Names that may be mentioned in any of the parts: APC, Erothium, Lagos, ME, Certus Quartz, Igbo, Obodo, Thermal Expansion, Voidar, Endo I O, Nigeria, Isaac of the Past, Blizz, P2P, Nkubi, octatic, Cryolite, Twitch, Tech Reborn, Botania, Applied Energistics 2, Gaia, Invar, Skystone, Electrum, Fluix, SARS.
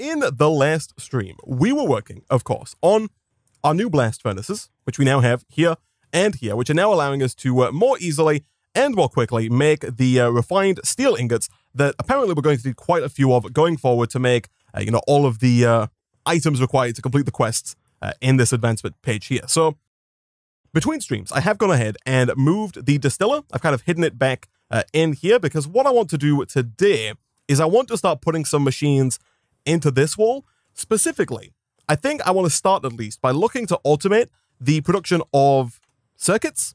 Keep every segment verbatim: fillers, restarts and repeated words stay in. in the last stream, we were working, of course, on our new blast furnaces, which we now have here and here, which are now allowing us to uh, more easily and more quickly make the uh, refined steel ingots that apparently we're going to need quite a few of going forward to make, uh, you know, all of the uh, items required to complete the quests uh, in this advancement page here. So between streams, I have gone ahead and moved the distiller. I've kind of hidden it back uh, in here because what I want to do today is I want to start putting some machines into this wall. Specifically, I think I want to start at least by looking to automate the production of circuits,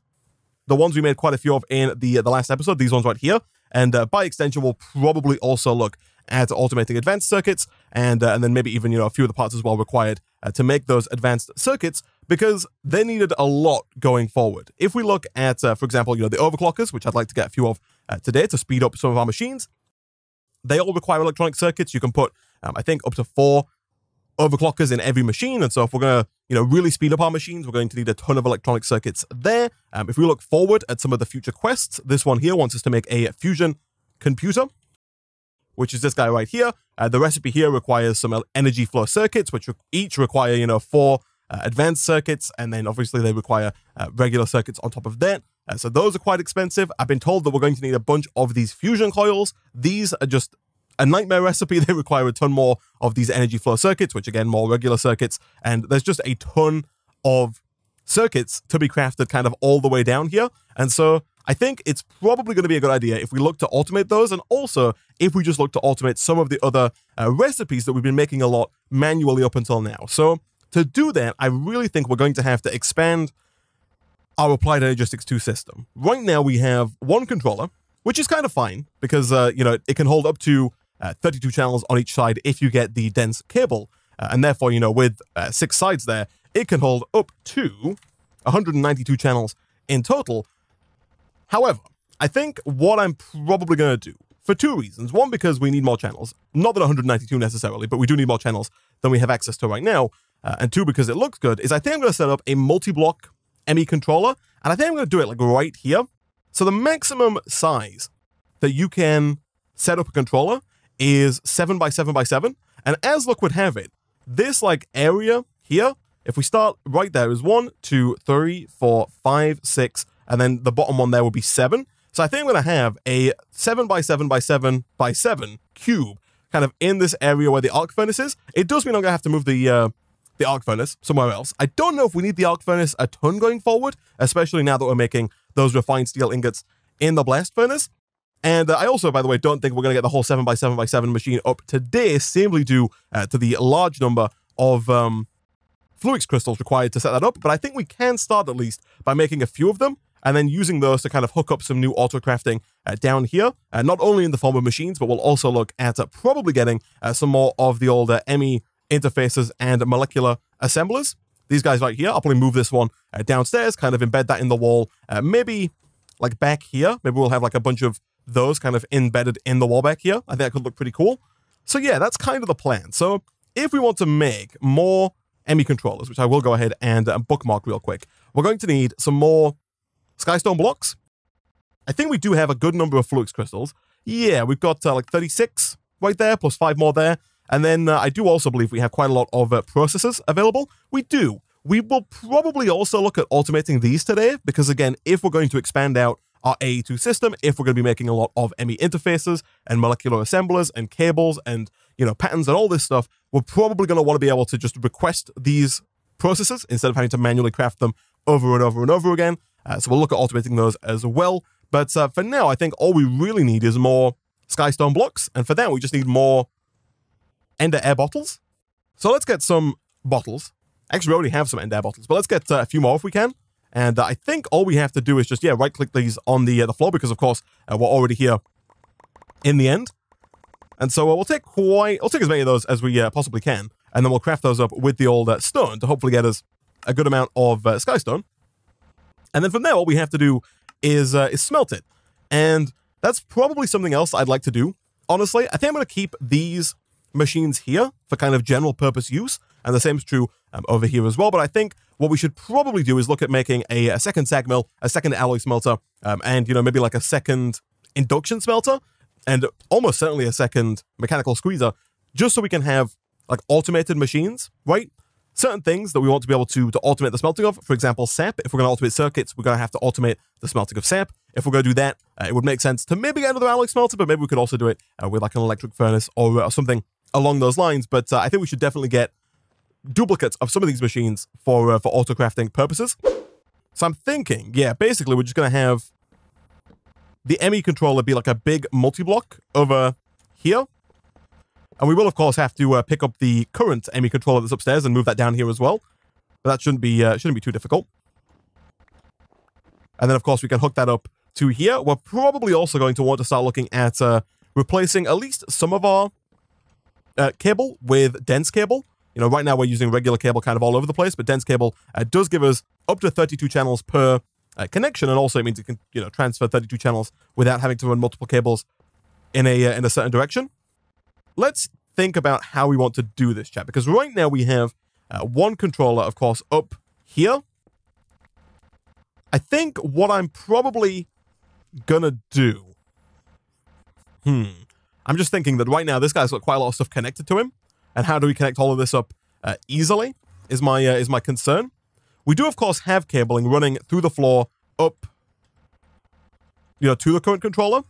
the ones we made quite a few of in the, the last episode, these ones right here. And uh, by extension, we'll probably also look at automating advanced circuits and uh, and then maybe even, you know, a few of the parts as well required uh, to make those advanced circuits because they needed a lot going forward. If we look at, uh, for example, you know, the overclockers, which I'd like to get a few of uh, today to speed up some of our machines, they all require electronic circuits. You can put, um, I think, up to four overclockers in every machine. And so if we're going to, you know, really speed up our machines, we're going to need a ton of electronic circuits there. Um, if we look forward at some of the future quests, this one here wants us to make a fusion computer, which is this guy right here. Uh, the recipe here requires some energy flow circuits, which re each require, you know, four uh, advanced circuits. And then obviously they require uh, regular circuits on top of that. Uh, so those are quite expensive. I've been told that we're going to need a bunch of these fusion coils. These are just a nightmare recipe. They require a ton more of these energy flow circuits, which again, more regular circuits. And there's just a ton of circuits to be crafted kind of all the way down here. And so I think it's probably going to be a good idea if we look to automate those. And also if we just look to automate some of the other uh, recipes that we've been making a lot manually up until now. So to do that, I really think we're going to have to expand our Applied Energistics two system. Right now we have one controller, which is kind of fine because, uh, you know, it can hold up to Uh, thirty-two channels on each side if you get the dense cable, uh, and therefore, you know, with uh, six sides there, it can hold up to one hundred ninety-two channels in total. However, I think what I'm probably going to do, for two reasons, one, because we need more channels, not that one hundred ninety-two necessarily, but we do need more channels than we have access to right now, uh, and two, because it looks good, is I think I'm going to set up a multi-block M E controller, and I think I'm going to do it like right here. So the maximum size that you can set up a controller is seven by seven by seven. And as luck would have it, this like area here, if we start right there, is one, two, three, four, five, six, and then the bottom one there will be seven. So I think I'm going to have a seven by seven by seven by seven cube kind of in this area where the arc furnace is. It does mean I'm going to have to move the, uh, the arc furnace somewhere else. I don't know if we need the arc furnace a ton going forward, especially now that we're making those refined steel ingots in the blast furnace. And I also, by the way, don't think we're going to get the whole seven by seven by seven machine up today, simply due uh, to the large number of um, Fluix crystals required to set that up. But I think we can start at least by making a few of them and then using those to kind of hook up some new auto-crafting uh, down here, uh, not only in the form of machines, but we'll also look at uh, probably getting uh, some more of the older M E interfaces and molecular assemblers. These guys right here, I'll probably move this one uh, downstairs, kind of embed that in the wall, uh, maybe like back here. Maybe we'll have like a bunch of those kind of embedded in the wall back here. I think that could look pretty cool. So yeah, that's kind of the plan. So if we want to make more M E controllers, which I will go ahead and uh, bookmark real quick, we're going to need some more Skystone blocks. I think we do have a good number of Fluix crystals. Yeah, we've got uh, like thirty-six right there, plus five more there. And then uh, I do also believe we have quite a lot of uh, processors available. We do. We will probably also look at automating these today, because again, if we're going to expand out our A E two system, if we're going to be making a lot of M E interfaces and molecular assemblers and cables and, you know, patterns and all this stuff, we're probably going to want to be able to just request these processes instead of having to manually craft them over and over and over again. Uh, so we'll look at automating those as well. But uh, for now, I think all we really need is more Skystone blocks. And for that, we just need more Ender Air bottles. So let's get some bottles. Actually, we already have some Ender Air bottles, but let's get uh, a few more if we can. And I think all we have to do is just, yeah, right-click these on the, uh, the floor because, of course, uh, we're already here in the end. And so uh, we'll take quite, we'll take as many of those as we uh, possibly can, and then we'll craft those up with the old uh, stone to hopefully get us a good amount of uh, Skystone. And then from there, all we have to do is, uh, is smelt it. And that's probably something else I'd like to do, honestly. I think I'm going to keep these machines here for kind of general purpose use, and the same is true um, over here as well. But I think what we should probably do is look at making a, a second sag mill, a second alloy smelter, um, and, you know, maybe like a second induction smelter and almost certainly a second mechanical squeezer, just so we can have like automated machines, right? Certain things that we want to be able to, to automate the smelting of. For example, sap. If we're going to automate circuits, we're going to have to automate the smelting of sap. If we're going to do that, uh, it would make sense to maybe get another alloy smelter, but maybe we could also do it uh, with like an electric furnace or, or something along those lines. But uh, I think we should definitely get duplicates of some of these machines for, uh, for auto-crafting purposes. So I'm thinking, yeah, basically we're just going to have the M E controller be like a big multi-block over here. And we will, of course, have to uh, pick up the current M E controller that's upstairs and move that down here as well. But that shouldn't be uh, shouldn't be too difficult. And then, of course, we can hook that up to here. We're probably also going to want to start looking at uh, replacing at least some of our uh, cable with dense cable. You know, right now we're using regular cable kind of all over the place, but dense cable uh, does give us up to thirty-two channels per uh, connection, and also it means you can, you know, transfer thirty-two channels without having to run multiple cables in a uh, in a certain direction. Let's think about how we want to do this, chat, because right now we have uh, one controller, of course, up here. I think what I'm probably gonna do... Hmm. I'm just thinking that right now this guy's got quite a lot of stuff connected to him, and how do we connect all of this up uh, easily is my, uh, is my concern. We do, of course, have cabling running through the floor up, you know, to the current controller.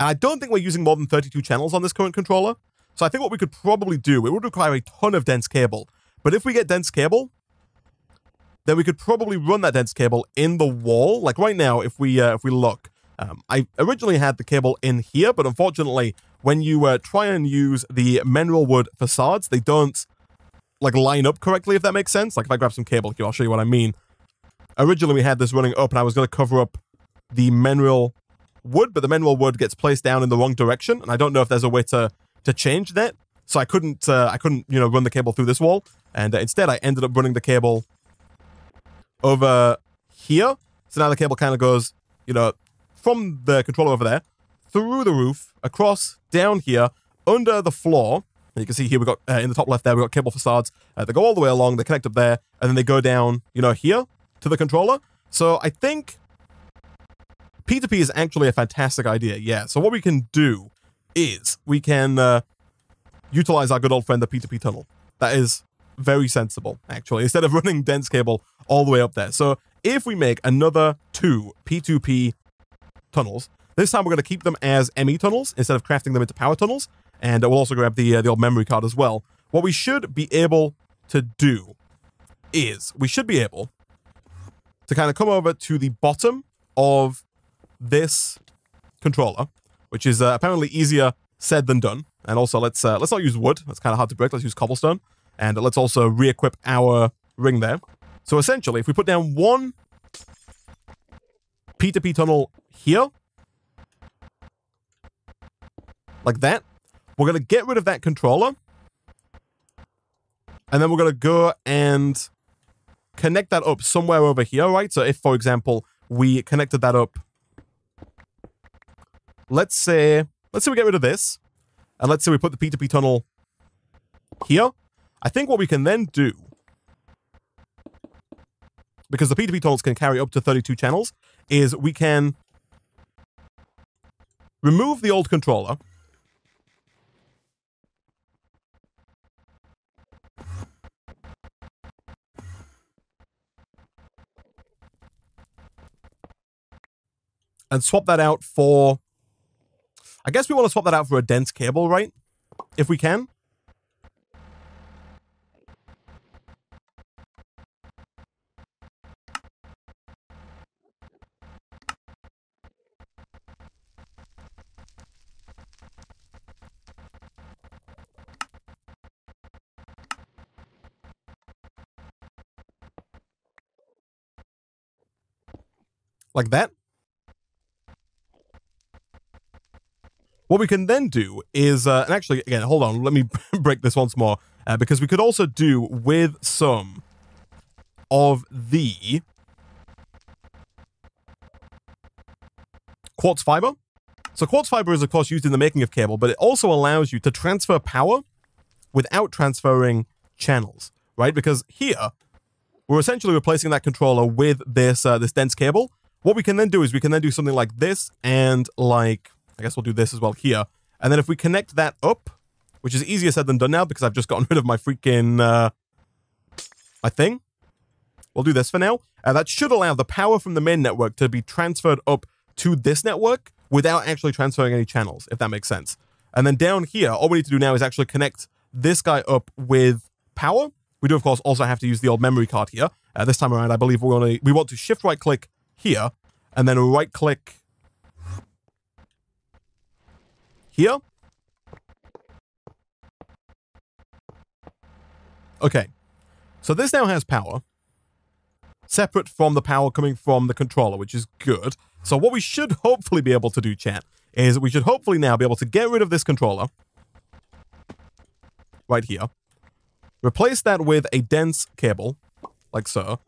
And I don't think we're using more than thirty-two channels on this current controller. So I think what we could probably do, it would require a ton of dense cable. But if we get dense cable, then we could probably run that dense cable in the wall. Like right now, if we uh, if we look, um, I originally had the cable in here, but unfortunately, when you uh, try and use the mineral wood facades, they don't like line up correctly, if that makes sense. Like if I grab some cable here, I'll show you what I mean. Originally, we had this running up and I was going to cover up the mineral wood, but the mineral wood gets placed down in the wrong direction, and I don't know if there's a way to to change that. So I couldn't uh, I couldn't you know run the cable through this wall, and uh, instead I ended up running the cable over here. So now the cable kind of goes you know from the controller over there through the roof, across, down here, under the floor. And you can see here we got uh, in the top left there we got cable facades. Uh, they go all the way along, they connect up there, and then they go down you know here to the controller. So I think P two P is actually a fantastic idea, yeah. So what we can do is we can uh, utilize our good old friend, the P two P tunnel. That is very sensible, actually, instead of running dense cable all the way up there. So if we make another two P two P tunnels, this time we're going to keep them as M E tunnels instead of crafting them into power tunnels. And we'll also grab the, uh, the old memory card as well. What we should be able to do is we should be able to kind of come over to the bottom of this controller, which is uh, apparently easier said than done. And also let's uh, let's not use wood, that's kind of hard to break. Let's use cobblestone, and let's also re-equip our ring there. So essentially if we put down one P two P tunnel here like that, we're going to get rid of that controller, and then we're going to go and connect that up somewhere over here, right? So if, for example, we connected that up, Let's say, let's say we get rid of this, and let's say we put the P two P tunnel here. I think what we can then do, because the P two P tunnels can carry up to thirty-two channels, is we can remove the old controller. And swap that out for... I guess we want to swap that out for a dense cable, right? If we can. Like that. What we can then do is, uh, and actually, again, hold on, let me break this once more, uh, because we could also do with some of the quartz fiber. So quartz fiber is, of course, used in the making of cable, but it also allows you to transfer power without transferring channels, right? Because here, we're essentially replacing that controller with this, uh, this dense cable. What we can then do is we can then do something like this and like... I guess we'll do this as well here. And then if we connect that up which is easier said than done now because I've just gotten rid of my freaking, uh, my thing. We'll do this for now. Uh, that should allow the power from the main network to be transferred up to this network without actually transferring any channels, if that makes sense. And then down here, all we need to do now is actually connect this guy up with power. We do, of course, also have to use the old memory card here. Uh, this time around, I believe we only, we want to shift right click here and then right click here. Okay, so this now has power separate from the power coming from the controller, which is good. So what we should hopefully be able to do, chat, is we should hopefully now be able to get rid of this controller right here, replace that with a dense cable, like so,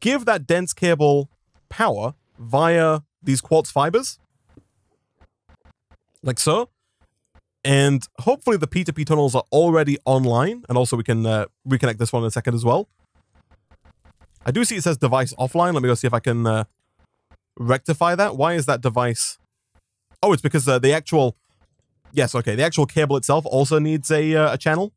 give that dense cable power via these quartz fibers, like so, and hopefully the P two P tunnels are already online, and also we can uh, reconnect this one in a second as well. I do see it says device offline. Let me go see if I can uh, rectify that. Why is that device... Oh, it's because uh, the actual... Yes, okay, the actual cable itself also needs a, uh, a channel.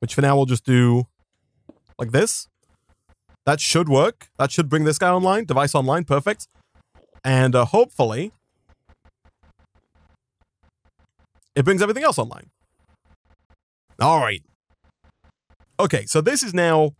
Which for now we'll just do like this. That should work. That should bring this guy online. Device online, perfect. And uh, hopefully it brings everything else online. All right. Okay, so this is now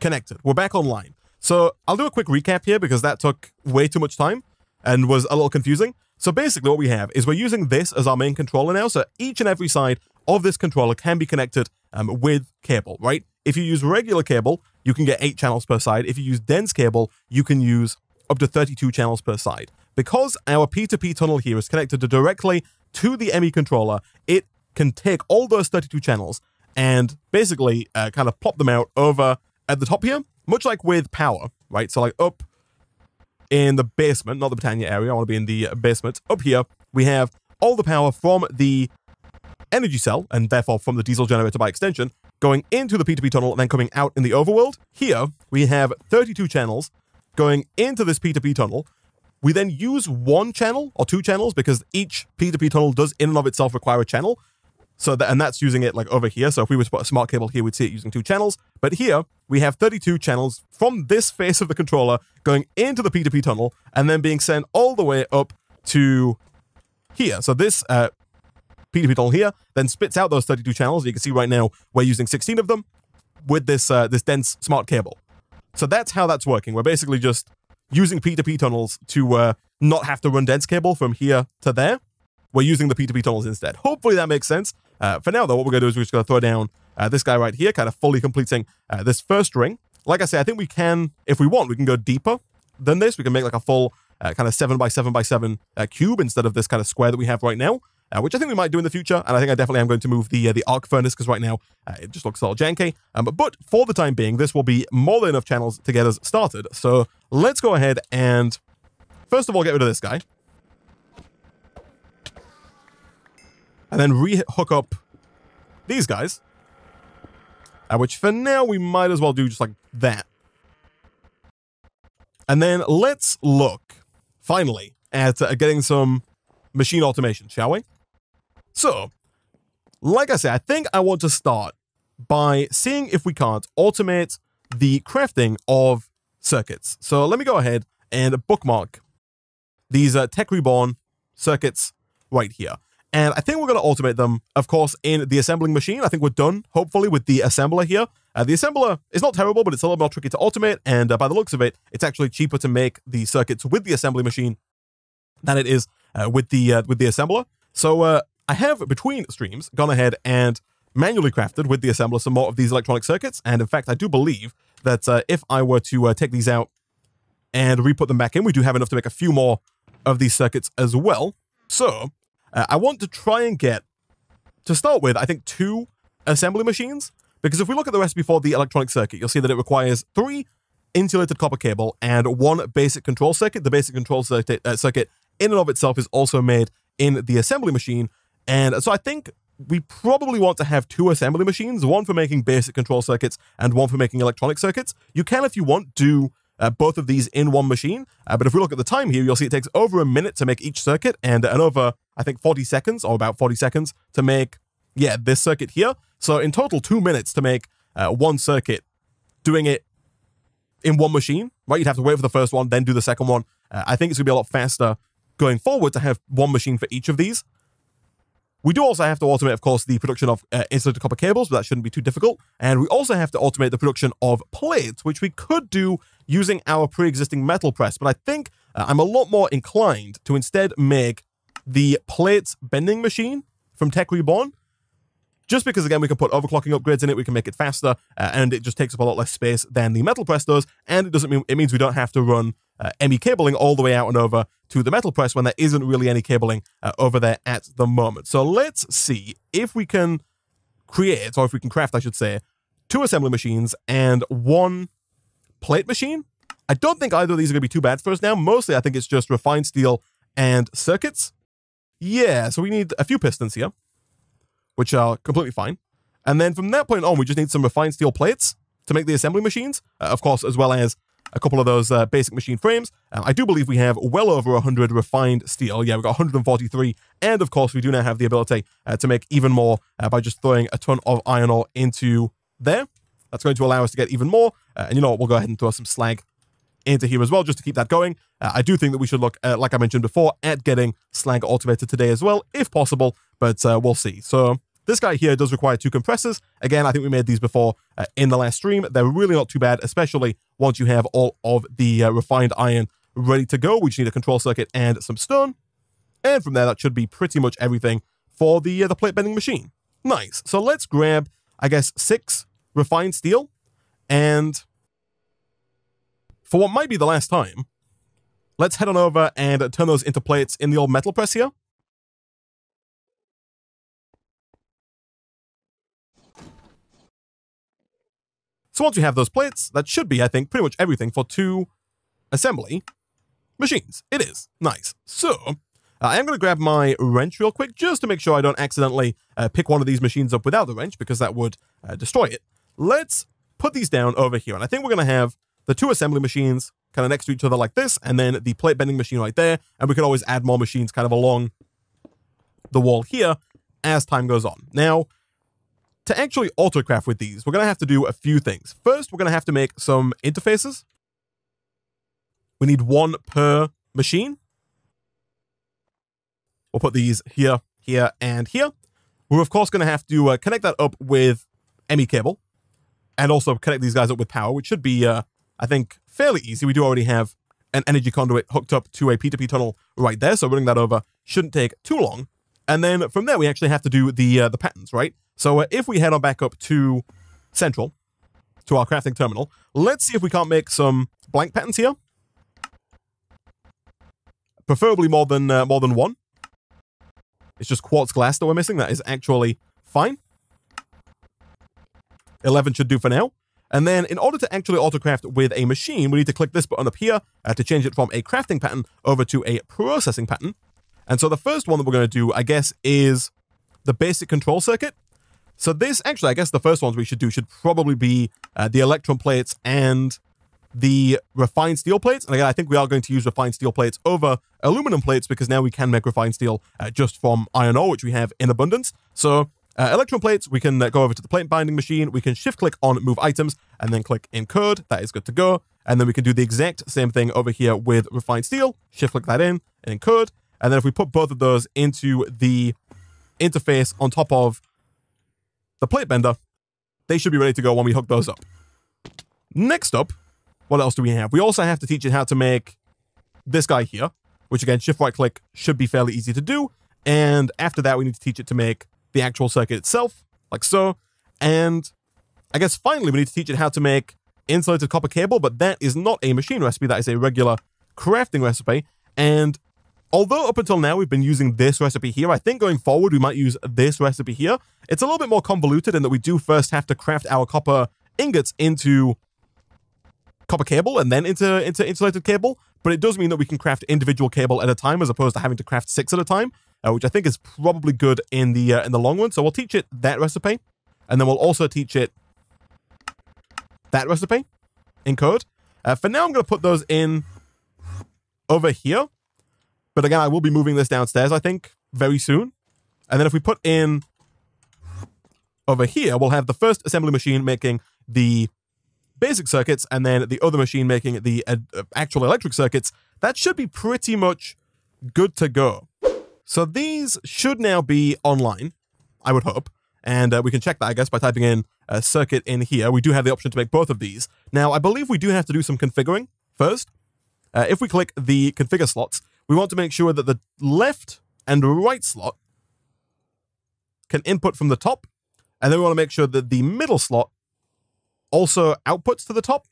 connected. We're back online. So I'll do a quick recap here because that took way too much time and was a little confusing. So basically what we have is we're using this as our main controller now. So each and every side of this controller can be connected um, with cable, right? If you use regular cable, you can get eight channels per side. If you use dense cable, you can use up to thirty-two channels per side. Because our P two P tunnel here is connected to directly to the M E controller, it can take all those thirty-two channels and basically uh, kind of plop them out over at the top here, much like with power, right? So like up in the basement, not the Botania area, I want to be in the basement. Up here, we have all the power from the energy cell, and therefore from the diesel generator by extension, going into the P two P tunnel and then coming out in the overworld. Here, we have thirty-two channels going into this P two P tunnel. We then use one channel or two channels because each P two P tunnel does in and of itself require a channel. So that, and that's using it like over here. So if we were to put a smart cable here, we'd see it using two channels. But here, we have thirty-two channels from this face of the controller going into the P two P tunnel and then being sent all the way up to here. So this... Uh, P two P tunnel here, then spits out those thirty-two channels. You can see right now we're using sixteen of them with this uh, this dense smart cable. So that's how that's working. We're basically just using P two P tunnels to uh, not have to run dense cable from here to there. We're using the P two P tunnels instead. Hopefully that makes sense. Uh, for now, though, what we're going to do is we're just going to throw down uh, this guy right here, kind of fully completing uh, this first ring. Like I say, I think we can, if we want, we can go deeper than this. We can make like a full uh, kind of seven by seven by seven uh, cube instead of this kind of square that we have right now. Uh, which I think we might do in the future, and I think I definitely am going to move the uh, the arc furnace, because right now uh, it just looks a little janky. Um, but, but for the time being, this will be more than enough channels to get us started. So let's go ahead and, first of all, get rid of this guy. And then re-hook up these guys. Uh, which for now we might as well do just like that. And then let's look, finally, at uh, getting some machine automation, shall we? So, like I said, I think I want to start by seeing if we can't automate the crafting of circuits. So let me go ahead and bookmark these uh, Tech Reborn circuits right here. And I think we're going to automate them, of course, in the assembling machine. I think we're done, hopefully, with the assembler here. Uh, the assembler is not terrible, but it's a little more tricky to automate. And uh, by the looks of it, it's actually cheaper to make the circuits with the assembly machine than it is uh, with the uh, with the assembler. So uh, I have, between streams, gone ahead and manually crafted with the assembler some more of these electronic circuits. And in fact, I do believe that uh, if I were to uh, take these out and re-put them back in, we do have enough to make a few more of these circuits as well. So uh, I want to try and get, to start with, I think two assembly machines. Because if we look at the recipe for the electronic circuit, you'll see that it requires three insulated copper cable and one basic control circuit. The basic control circuit, uh, circuit in and of itself is also made in the assembly machine. And so I think we probably want to have two assembly machines, one for making basic control circuits and one for making electronic circuits. You can, if you want, do uh, both of these in one machine. Uh, but if we look at the time here, you'll see it takes over a minute to make each circuit and another, I think, forty seconds or about forty seconds to make, yeah, this circuit here. So in total, two minutes to make uh, one circuit, doing it in one machine, right? You'd have to wait for the first one, then do the second one. Uh, I think it's gonna be a lot faster going forward to have one machine for each of these. We do also have to automate, of course, the production of uh, insulated copper cables, but that shouldn't be too difficult. And we also have to automate the production of plates, which we could do using our pre-existing metal press. But I think uh, I'm a lot more inclined to instead make the plates bending machine from Tech Reborn, just because, again, we can put overclocking upgrades in it, we can make it faster, uh, and it just takes up a lot less space than the metal press does, and it doesn't mean it means we don't have to run uh, M E cabling all the way out and over to the metal press when there isn't really any cabling uh, over there at the moment. So let's see if we can create, or if we can craft, I should say, two assembly machines and one plate machine. I don't think either of these are going to be too bad for us now. Mostly, I think it's just refined steel and circuits. Yeah, so we need a few pistons here, which are completely fine. And then from that point on, we just need some refined steel plates to make the assembly machines, uh, of course, as well as a couple of those uh, basic machine frames. Uh, I do believe we have well over one hundred refined steel. Yeah, we've got one hundred forty-three. And of course, we do now have the ability uh, to make even more uh, by just throwing a ton of iron ore into there. That's going to allow us to get even more. Uh, and you know what, we'll go ahead and throw some slag into here as well, just to keep that going. Uh, I do think that we should look, uh, like I mentioned before, at getting slag automated today as well, if possible, but uh, we'll see. So this guy here does require two compressors. Again, I think we made these before uh, in the last stream. They're really not too bad, especially once you have all of the uh, refined iron ready to go. We just need a control circuit and some stone. And from there, that should be pretty much everything for the, uh, the plate bending machine. Nice. So let's grab, I guess, six refined steel, and for what might be the last time, let's head on over and turn those into plates in the old metal press here. So once we have those plates, that should be, I think, pretty much everything for two assembly machines. It is. Nice. So uh, I am going to grab my wrench real quick just to make sure I don't accidentally uh, pick one of these machines up without the wrench, because that would uh, destroy it. Let's put these down over here, and I think we're going to have the two assembly machines kind of next to each other like this, and then the plate bending machine right there. And we can always add more machines kind of along the wall here as time goes on. Now, to actually autocraft with these, we're going to have to do a few things. First, we're going to have to make some interfaces. We need one per machine. We'll put these here, here, and here. We're, of course, going to have to uh, connect that up with M E cable, and also connect these guys up with power, which should be, uh, I think, fairly easy. We do already have an energy conduit hooked up to a P two P tunnel right there, so running that over shouldn't take too long. And then from there, we actually have to do the uh, the patterns, right? So uh, if we head on back up to Central, to our crafting terminal, let's see if we can't make some blank patterns here. Preferably more than, uh, more than one. It's just quartz glass that we're missing. That is actually fine. eleven should do for now. And then in order to actually autocraft with a machine, we need to click this button up here uh, to change it from a crafting pattern over to a processing pattern. And so the first one that we're going to do, I guess, is the basic control circuit. So this, actually, I guess the first ones we should do should probably be uh, the electron plates and the refined steel plates. And again, I think we are going to use refined steel plates over aluminum plates, because now we can make refined steel uh, just from iron ore, which we have in abundance. So Uh, electron plates, we can uh, go over to the plate binding machine, we can shift click on move items, and then click encode. That is good to go. And then we can do the exact same thing over here with refined steel, shift click that in, and encode. And then if we put both of those into the interface on top of the plate bender, they should be ready to go when we hook those up. Next up, what else do we have? We also have to teach it how to make this guy here, which again, shift right click should be fairly easy to do. And after that, we need to teach it to make the actual circuit itself, like so. And I guess finally we need to teach it how to make insulated copper cable, but that is not a machine recipe, that is a regular crafting recipe. And although up until now we've been using this recipe here, I think going forward we might use this recipe here. It's a little bit more convoluted in that we do first have to craft our copper ingots into copper cable and then into, into insulated cable, but it does mean that we can craft individual cable at a time as opposed to having to craft six at a time. uh, which I think is probably good in the uh, in the long run. So we'll teach it that recipe, and then we'll also teach it that recipe in code. Uh, for now, I'm going to put those in over here. But again, I will be moving this downstairs, I think, very soon. And then if we put in over here, we'll have the first assembly machine making the basic circuits, and then the other machine making the uh, actual electric circuits. That should be pretty much good to go. So these should now be online, I would hope. And uh, we can check that, I guess, by typing in a circuit in here. We do have the option to make both of these. Now, I believe we do have to do some configuring first. Uh, if we click the configure slots, we want to make sure that the left and right slot can input from the top. And then we want to make sure that the middle slot also outputs to the top.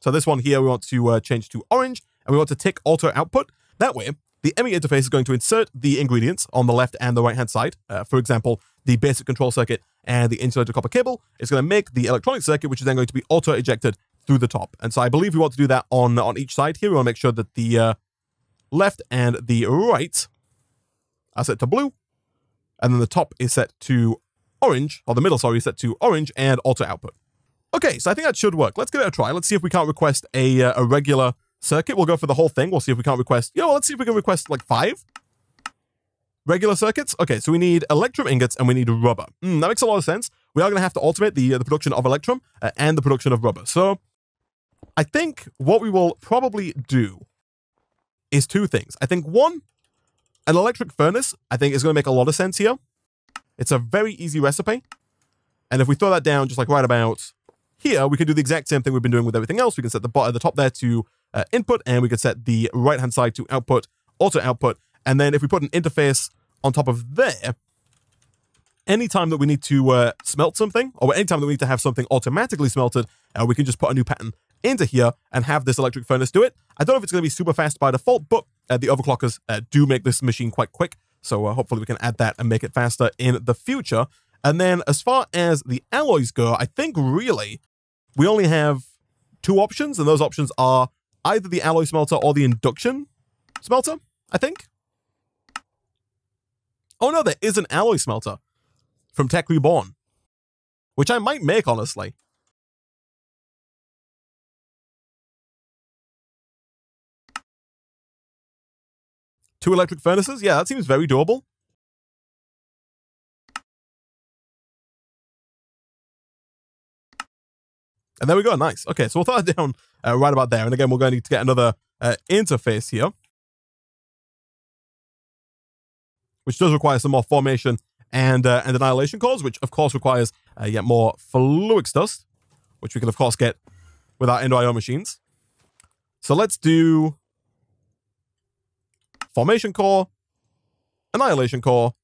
So this one here, we want to uh, change to orange, and we want to tick auto output. That way, the E M I interface is going to insert the ingredients on the left and the right-hand side. Uh, for example, the basic control circuit and the insulated copper cable is going to make the electronic circuit, which is then going to be auto-ejected through the top. And so I believe we want to do that on, on each side here. We want to make sure that the uh, left and the right are set to blue, and then the top is set to orange, or the middle, sorry, is set to orange and auto-output. Okay, so I think that should work. Let's give it a try. Let's see if we can't request a, uh, a regular circuit. We'll go for the whole thing. We'll see if we can't request... You know, let's see if we can request, like, five regular circuits. Okay, so we need electrum ingots and we need rubber. Mm, that makes a lot of sense. We are going to have to automate the, uh, the production of electrum uh, and the production of rubber. So I think what we will probably do is two things. I think, one, an electric furnace, I think, is going to make a lot of sense here. It's a very easy recipe. And if we throw that down just, like, right about... here, we can do the exact same thing we've been doing with everything else. We can set the bot at the top there to uh, input, and we can set the right-hand side to output, auto-output. And then if we put an interface on top of there, anytime that we need to uh, smelt something, or anytime that we need to have something automatically smelted, uh, we can just put a new pattern into here and have this electric furnace do it. I don't know if it's going to be super fast by default, but uh, the overclockers uh, do make this machine quite quick. So uh, hopefully we can add that and make it faster in the future. And then as far as the alloys go, I think really... we only have two options, and those options are either the alloy smelter or the induction smelter, I think. Oh no, there is an alloy smelter from Tech Reborn, which I might make, honestly. Two electric furnaces? Yeah, that seems very doable. And there we go, nice. Okay, so we'll throw that down uh, right about there. And again, we're going to need to get another uh, interface here, which does require some more formation and, uh, and annihilation cores, which of course requires uh, yet more Fluix dust, which we can of course get with our Endo I O machines. So let's do formation core, annihilation core,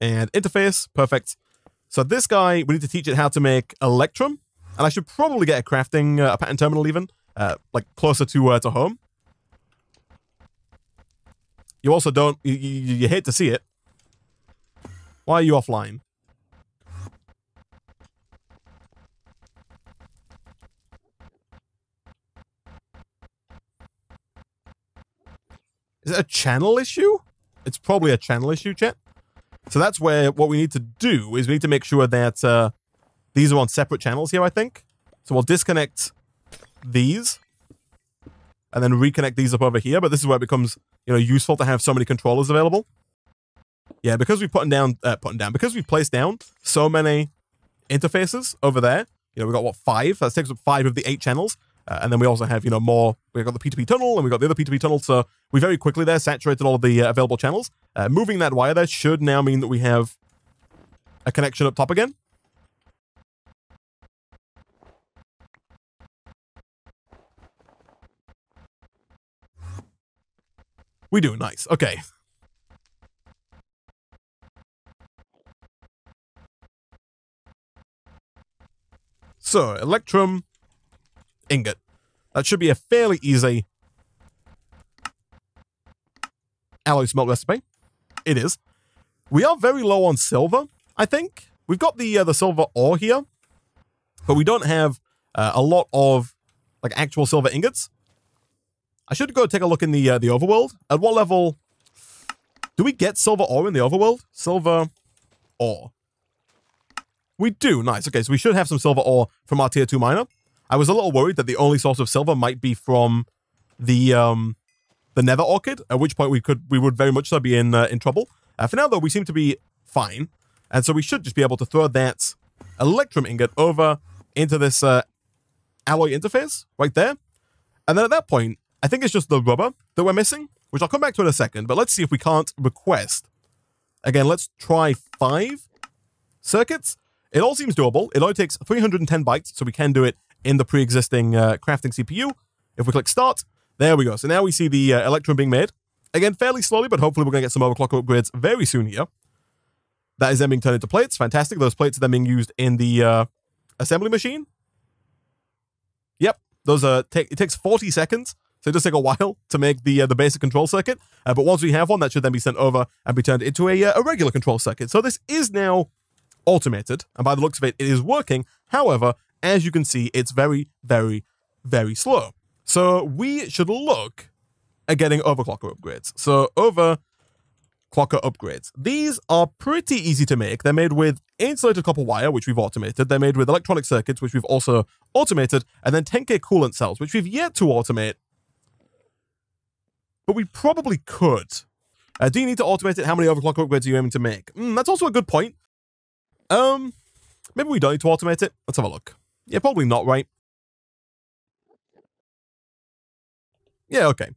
and interface, perfect. So this guy, we need to teach it how to make electrum. And I should probably get a crafting, uh, a pattern terminal even, uh, like closer to uh, to home. You also don't, you, you, you hate to see it. Why are you offline? Is it a channel issue? It's probably a channel issue, chat. So that's where what we need to do is we need to make sure that... Uh, These are on separate channels here, I think. So we'll disconnect these and then reconnect these up over here. But this is where it becomes, you know, useful to have so many controllers available. Yeah, because we've put down, uh, putting down, because we've placed down so many interfaces over there. You know, we've got what, five? That takes up five of the eight channels. Uh, and then we also have, you know, more. We've got the P two P tunnel and we've got the other P two P tunnel. So we very quickly there saturated all of the uh, available channels. Uh, moving that wire there should now mean that we have a connection up top again. We do, nice, okay. So, electrum ingot. That should be a fairly easy alloy smelt recipe. It is. We are very low on silver, I think. We've got the, uh, the silver ore here, but we don't have uh, a lot of like actual silver ingots. I should go take a look in the uh, the overworld. At what level? Do we get silver ore in the overworld? Silver ore. We do. Nice. Okay, so we should have some silver ore from our tier two miner. I was a little worried that the only source of silver might be from the um, the nether orchid, at which point we could we would very much so be in uh, in trouble. Uh, for now, though, we seem to be fine, and so we should just be able to throw that electrum ingot over into this uh, alloy interface right there. And then at that point, I think it's just the rubber that we're missing, which I'll come back to in a second, but let's see if we can't request. Again, let's try five circuits. It all seems doable. It only takes three hundred ten bytes, so we can do it in the pre-existing uh, crafting C P U. If we click start, there we go. So now we see the uh, electrum being made. Again, fairly slowly, but hopefully we're going to get some overclocker upgrades very soon here. That is then being turned into plates. Fantastic. Those plates are then being used in the uh, assembly machine. Yep. Those are take, it takes forty seconds, so it does take a while to make the uh, the basic control circuit. Uh, but once we have one, that should then be sent over and be turned into a, uh, a regular control circuit. So this is now automated, and by the looks of it, it is working. However, as you can see, it's very, very, very slow. So we should look at getting overclocker upgrades. So overclocker upgrades. These are pretty easy to make. They're made with insulated copper wire, which we've automated. They're made with electronic circuits, which we've also automated. And then ten K coolant cells, which we've yet to automate. But we probably could. Uh, do you need to automate it? How many overclocker upgrades are you aiming to make? Mm, that's also a good point. Um, maybe we don't need to automate it. Let's have a look. Yeah, probably not, right? Yeah, okay.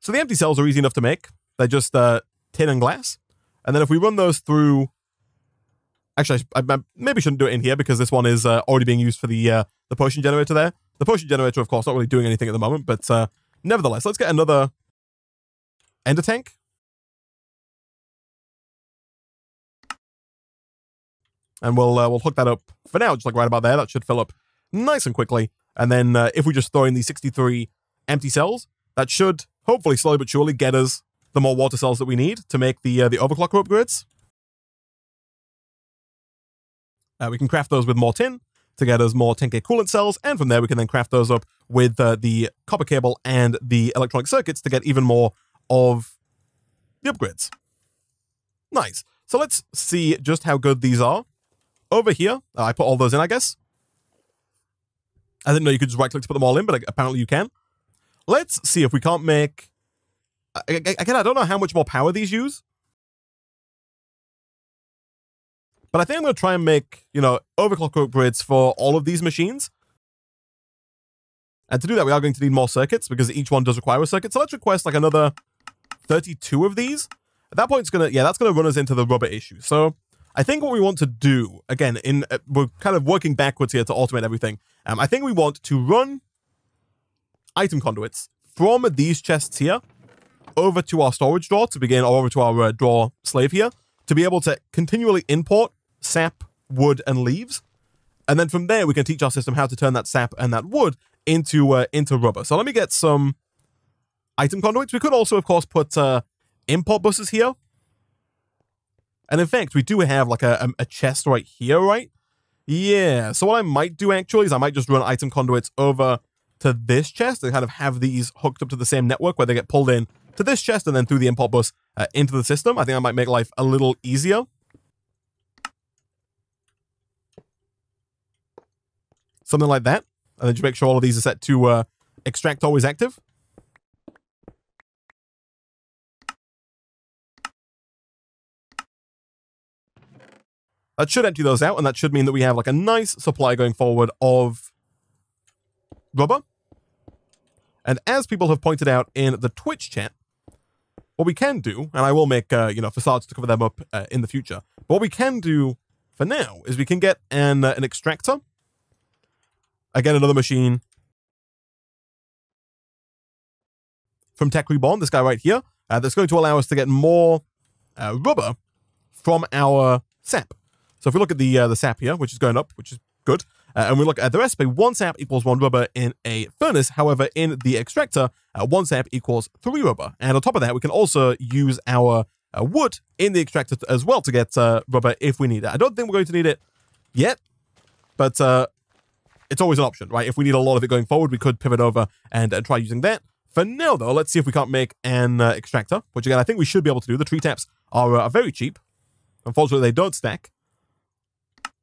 So the empty cells are easy enough to make. They're just uh, tin and glass. And then if we run those through... Actually, I, I maybe shouldn't do it in here because this one is uh, already being used for the uh, the potion generator there. The potion generator, of course, not really doing anything at the moment, but uh, nevertheless, let's get another ender tank. And we'll uh, we'll hook that up for now, just like right about there. That should fill up nice and quickly. And then uh, if we just throw in the sixty-three empty cells, that should hopefully slowly but surely get us the more water cells that we need to make the uh, the overclocker upgrades. Uh, we can craft those with more tin to get us more ten K coolant cells, and from there we can then craft those up with uh, the copper cable and the electronic circuits to get even more of the upgrades. Nice. So let's see just how good these are. Over here, uh, I put all those in, I guess. I didn't know you could just right-click to put them all in, but apparently you can. Let's see if we can't make... Again, I don't know how much more power these use. But I think I'm going to try and make, you know, overclocker upgrades for all of these machines. And to do that, we are going to need more circuits, because each one does require a circuit. So let's request, like, another thirty-two of these. At that point, it's going to... Yeah, that's going to run us into the rubber issue. So... I think what we want to do, again, in uh, we're kind of working backwards here to automate everything. Um, I think we want to run item conduits from these chests here over to our storage drawer to begin, or over to our uh, drawer slave here, to be able to continually import sap, wood, and leaves. And then from there, we can teach our system how to turn that sap and that wood into, uh, into rubber. So let me get some item conduits. We could also, of course, put uh, import buses here. And in fact, we do have like a, a chest right here, right? Yeah. So what I might do actually is I might just run item conduits over to this chest and kind of have these hooked up to the same network where they get pulled in to this chest and then through the import bus uh, into the system. I think I might make life a little easier. Something like that. And then just make sure all of these are set to uh, extract always active. That should empty those out, and that should mean that we have like a nice supply going forward of rubber. And as people have pointed out in the Twitch chat, what we can do, and I will make uh, you know facades to cover them up uh, in the future. But what we can do for now is we can get an uh, an extractor. Again, another machine from Tech Reborn. This guy right here, uh, that's going to allow us to get more uh, rubber from our sap. So if we look at the uh, the sap here, which is going up, which is good, uh, and we look at the recipe, one sap equals one rubber in a furnace. However, in the extractor, uh, one sap equals three rubber. And on top of that, we can also use our uh, wood in the extractor as well to get uh, rubber if we need it. I don't think we're going to need it yet, but uh, it's always an option, right? If we need a lot of it going forward, we could pivot over and uh, try using that. For now, though, let's see if we can't make an uh, extractor, which, again, I think we should be able to do. The tree taps are, uh, are very cheap. Unfortunately, they don't stack.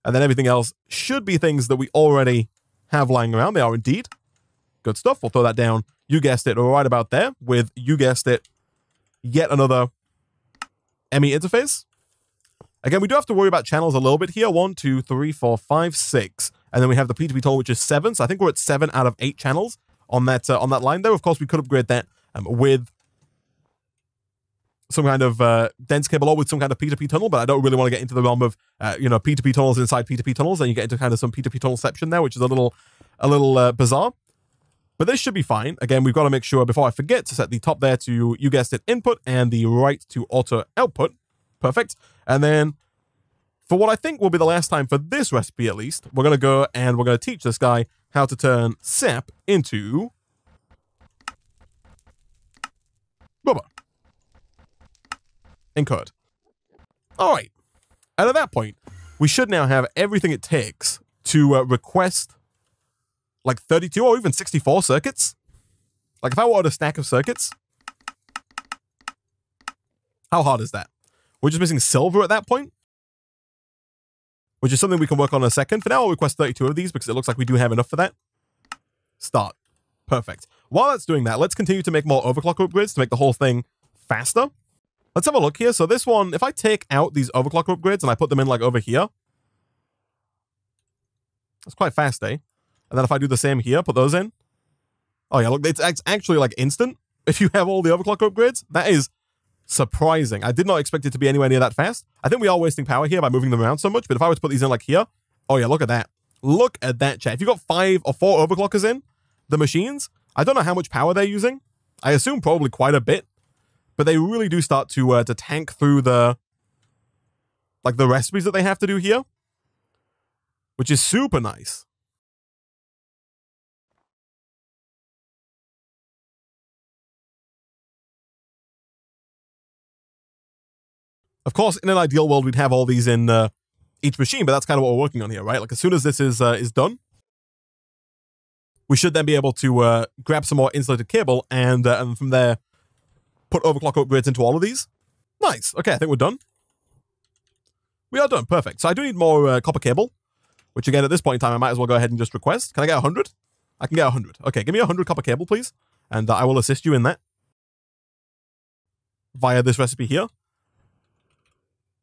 And then everything else should be things that we already have lying around. They are indeed. Good stuff. We'll throw that down. You guessed it, right about there with, you guessed it, yet another M E interface. Again, we do have to worry about channels a little bit here. One, two, three, four, five, six. And then we have the P two P toll, which is seven. So I think we're at seven out of eight channels on that uh, on that line there. Of course, we could upgrade that um, with some kind of uh, dense cable or with some kind of P two P tunnel, but I don't really want to get into the realm of, uh, you know, P two P tunnels inside P two P tunnels. And you get into kind of some P two P tunnelception there, which is a little, a little uh, bizarre. But this should be fine. Again, we've got to make sure, before I forget, to set the top there to, you guessed it, input, and the right to auto output. Perfect. And then for what I think will be the last time for this recipe, at least, we're going to go and we're going to teach this guy how to turn sap into rubber. Encode. All right. And at that point, we should now have everything it takes to uh, request like thirty-two or even sixty-four circuits. Like if I wanted a stack of circuits, how hard is that? We're just missing silver at that point, which is something we can work on in a second. For now, I'll request thirty-two of these because it looks like we do have enough for that. Start. Perfect. While that's doing that, let's continue to make more overclocker upgrades to make the whole thing faster. Let's have a look here. So this one, if I take out these overclocker upgrades and I put them in like over here, that's quite fast, eh? And then if I do the same here, put those in. Oh yeah, look, it's actually like instant. If you have all the overclocker upgrades, that is surprising. I did not expect it to be anywhere near that fast. I think we are wasting power here by moving them around so much, but if I were to put these in like here, oh yeah, look at that. Look at that, chat. If you've got five or four overclockers in the machines, I don't know how much power they're using. I assume probably quite a bit, but they really do start to uh, to tank through the, like the recipes that they have to do here, which is super nice. Of course, in an ideal world, we'd have all these in uh, each machine, but that's kind of what we're working on here, right? Like, as soon as this is uh, is done, we should then be able to uh, grab some more insulated cable and, uh, and from there, put overclock upgrades into all of these. Nice. Okay, I think we're done. We are done. Perfect. So I do need more uh, copper cable, which, again, at this point in time, I might as well go ahead and just request. Can I get one hundred? I can get one hundred. Okay, give me one hundred copper cable, please, and uh, I will assist you in that via this recipe here.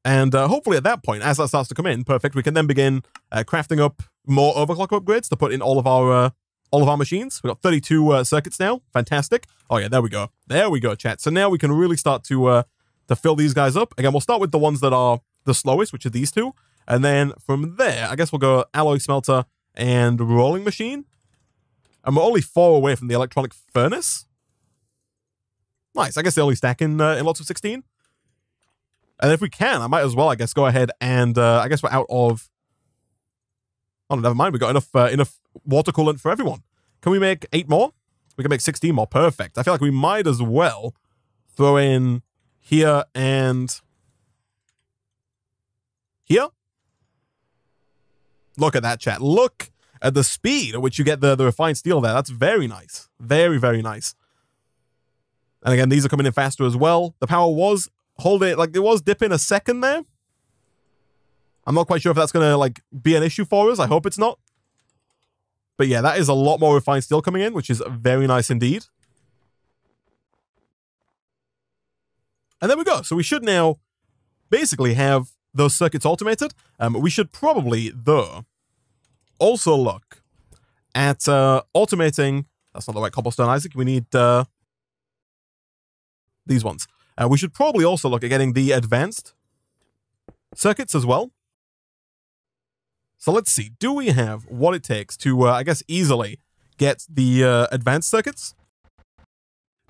And uh, hopefully at that point, as that starts to come in, perfect, we can then begin uh, crafting up more overclock upgrades to put in all of our uh, all of our machines. We've got thirty-two uh, circuits now. Fantastic. Oh, yeah, there we go. There we go, chat. So now we can really start to uh, to fill these guys up. Again, we'll start with the ones that are the slowest, which are these two. And then from there, I guess we'll go alloy smelter and rolling machine. And we're only four away from the electronic furnace. Nice. I guess they only stack in, uh, in lots of sixteen. And if we can, I might as well, I guess, go ahead and uh, I guess we're out of... Oh, never mind. We've got enough uh, enough water coolant for everyone. Can we make eight more? We can make sixteen more. Perfect. I feel like we might as well throw in here and here. Look at that, chat. Look at the speed at which you get the, the refined steel there. That's very nice. Very, very nice. And again, these are coming in faster as well. The power was... hold it, like it was dipping a second there. I'm not quite sure if that's gonna like be an issue for us. I hope it's not. But yeah, that is a lot more refined steel coming in, which is very nice indeed. And there we go. So we should now basically have those circuits automated. Um, we should probably, though, also look at uh, automating. That's not the right cobblestone, Isaac. We need uh, these ones. Uh, we should probably also look at getting the advanced circuits as well. So let's see. Do we have what it takes to, uh, I guess, easily get the uh, advanced circuits?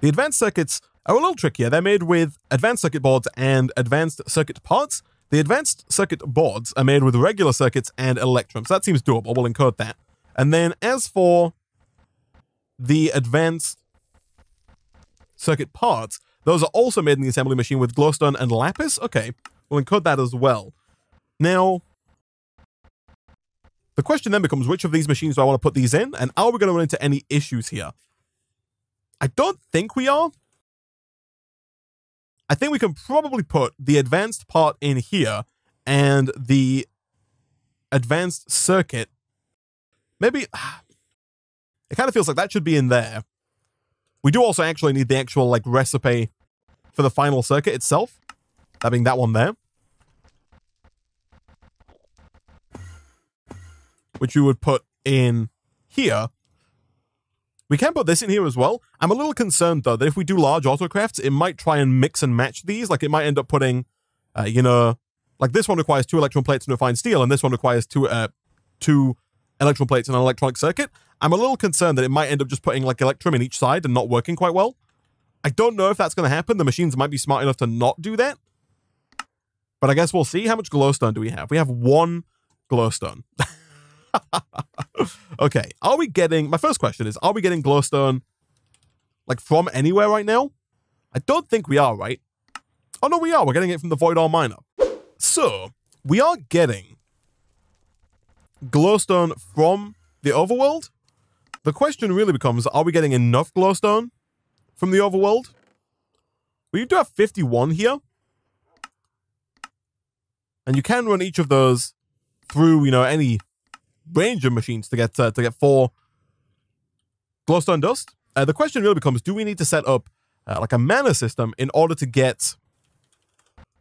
The advanced circuits are a little trickier. They're made with advanced circuit boards and advanced circuit parts. The advanced circuit boards are made with regular circuits and electrums. So that seems doable. We'll encode that. And then as for the advanced circuit parts... those are also made in the assembly machine with glowstone and lapis. Okay, we'll encode that as well. Now, the question then becomes, which of these machines do I want to put these in? And are we going to run into any issues here? I don't think we are. I think we can probably put the advanced part in here and the advanced circuit. Maybe it kind of feels like that should be in there. We do also actually need the actual like recipe for the final circuit itself. That being that one there. Which you would put in here. We can put this in here as well. I'm a little concerned though that if we do large autocrafts, it might try and mix and match these. Like it might end up putting, uh, you know, like this one requires two electron plates and a fine steel, and this one requires two, uh, two electron plates and an electronic circuit. I'm a little concerned that it might end up just putting like electrum in each side and not working quite well. I don't know if that's going to happen. The machines might be smart enough to not do that. But I guess we'll see. How much glowstone do we have? We have one glowstone. Okay, are we getting, my first question is, are we getting glowstone like from anywhere right now? I don't think we are, right? Oh no, we are. We're getting it from the Voidar Miner. So we are getting glowstone from the overworld. The question really becomes, are we getting enough glowstone from the overworld? We do have fifty-one here. And you can run each of those through, you know, any range of machines to get uh, to get four glowstone dust. Uh, the question really becomes, do we need to set up uh, like a mana system in order to get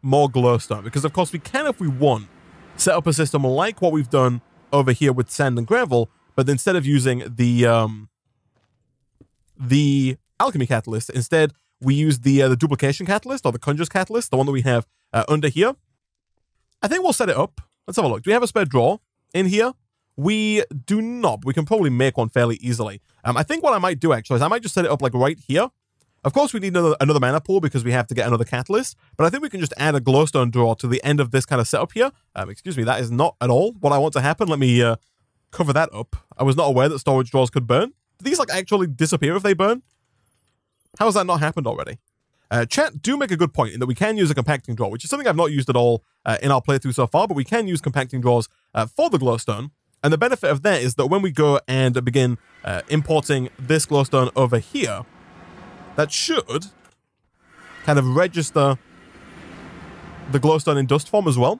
more glowstone? Because of course we can, if we want, set up a system like what we've done over here with sand and gravel, but instead of using the um, the alchemy catalyst, instead we use the, uh, the duplication catalyst or the conjures catalyst, the one that we have uh, under here. I think we'll set it up. Let's have a look. Do we have a spare drawer in here? We do not. We can probably make one fairly easily. Um, I think what I might do actually is I might just set it up like right here. Of course, we need another, another mana pool because we have to get another catalyst, but I think we can just add a glowstone drawer to the end of this kind of setup here. Um, excuse me, that is not at all what I want to happen. Let me uh, cover that up. I was not aware that storage drawers could burn. Do these like actually disappear if they burn? How has that not happened already? Uh, chat do make a good point in that we can use a compacting drawer, which is something I've not used at all uh, in our playthrough so far, but we can use compacting drawers uh, for the glowstone. And the benefit of that is that when we go and begin uh, importing this glowstone over here, that should kind of register the glowstone in dust form as well.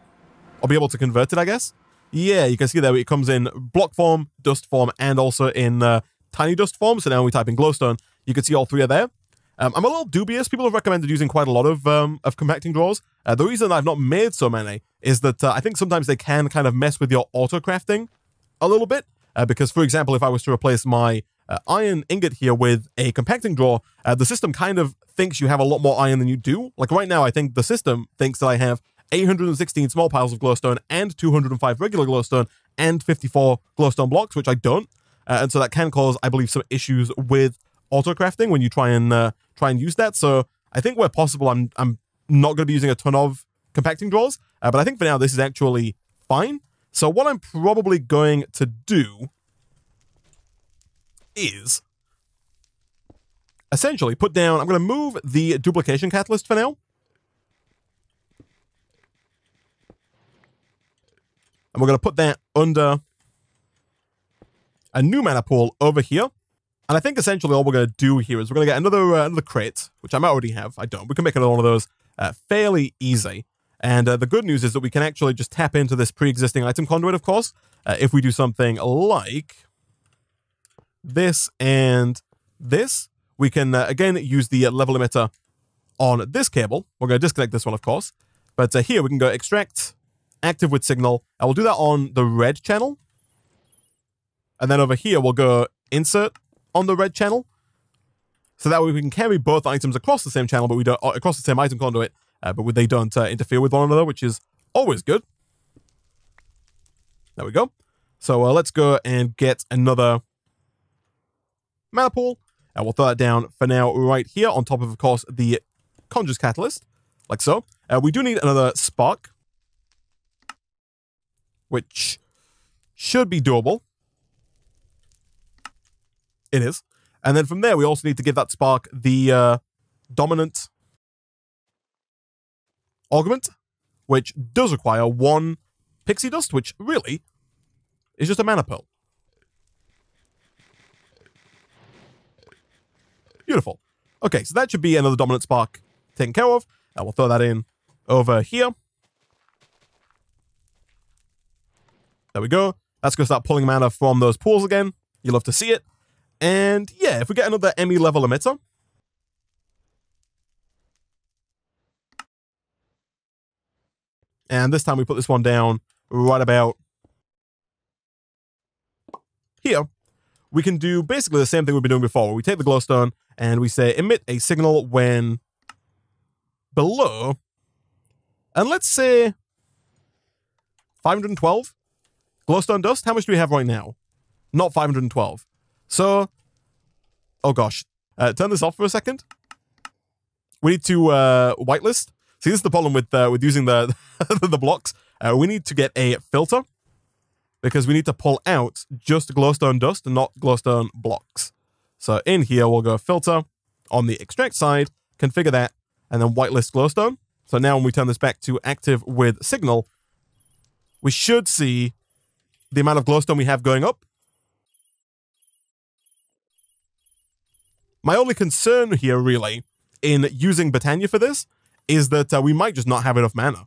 I'll be able to convert it, I guess. Yeah, you can see there it comes in block form, dust form, and also in uh, tiny dust form. So now when we type in glowstone, you can see all three are there. Um, I'm a little dubious. People have recommended using quite a lot of um, of compacting drawers. Uh, the reason I've not made so many is that uh, I think sometimes they can kind of mess with your auto-crafting a little bit. Uh, because, for example, if I was to replace my uh, iron ingot here with a compacting drawer, uh, the system kind of thinks you have a lot more iron than you do. Like right now, I think the system thinks that I have eight hundred sixteen small piles of glowstone and two hundred five regular glowstone and fifty-four glowstone blocks, which I don't. Uh, and so that can cause, I believe, some issues with auto-crafting when you try and uh, try and use that. So I think where possible, I'm I'm not going to be using a ton of compacting drawers, uh, but I think for now this is actually fine. So what I'm probably going to do is essentially put down, I'm going to move the duplication catalyst for now. And we're going to put that under a new mana pool over here. And I think essentially all we're going to do here is we're going to get another uh, another crate, which I might already have. I don't. We can make another one of those uh, fairly easy. And uh, the good news is that we can actually just tap into this pre-existing item conduit, of course, uh, if we do something like this and this. We can, uh, again, use the level limiter on this cable. We're going to disconnect this one, of course. But uh, here we can go extract, active with signal. I will do that on the red channel. And then over here, we'll go insert on the red channel, so that way we can carry both items across the same channel, but we don't across the same item conduit, uh, but they don't uh, interfere with one another, which is always good. There we go. So uh, let's go and get another mana pool, and we'll throw that down for now right here on top of, of course, the Conjures Catalyst, like so. Uh, we do need another spark, which should be doable. It is. And then from there, we also need to give that spark the uh, dominant augment, which does require one pixie dust, which really is just a mana pearl. Beautiful. Okay, so that should be another dominant spark taken care of. And we'll throw that in over here. There we go. That's going to start pulling mana from those pools again. You'll love to see it. And yeah, if we get another Emmy level emitter. And this time we put this one down right about here. We can do basically the same thing we've been doing before. We take the glowstone and we say emit a signal when below. And let's say five hundred twelve glowstone dust. How much do we have right now? Not five hundred twelve. So, oh gosh, uh, turn this off for a second. We need to uh, whitelist. See, this is the problem with uh, with using the the blocks. Uh, we need to get a filter because we need to pull out just glowstone dust and not glowstone blocks. So in here, we'll go filter on the extract side, configure that, and then whitelist glowstone. So now when we turn this back to active with signal, we should see the amount of glowstone we have going up. My only concern here, really, in using Botania for this, is that uh, we might just not have enough mana.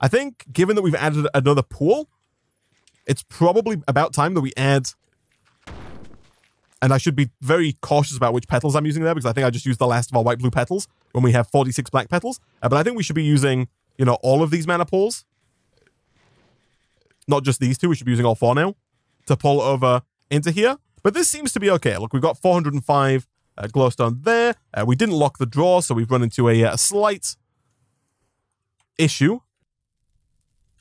I think, given that we've added another pool, it's probably about time that we add... And I should be very cautious about which petals I'm using there, because I think I just used the last of our white blue petals when we have forty-six black petals. Uh, but I think we should be using, you know, all of these mana pools. Not just these two, we should be using all four now to pull over into here. But this seems to be okay. Look, we've got four hundred five uh, glowstone there. Uh, we didn't lock the draw, so we've run into a, a slight issue,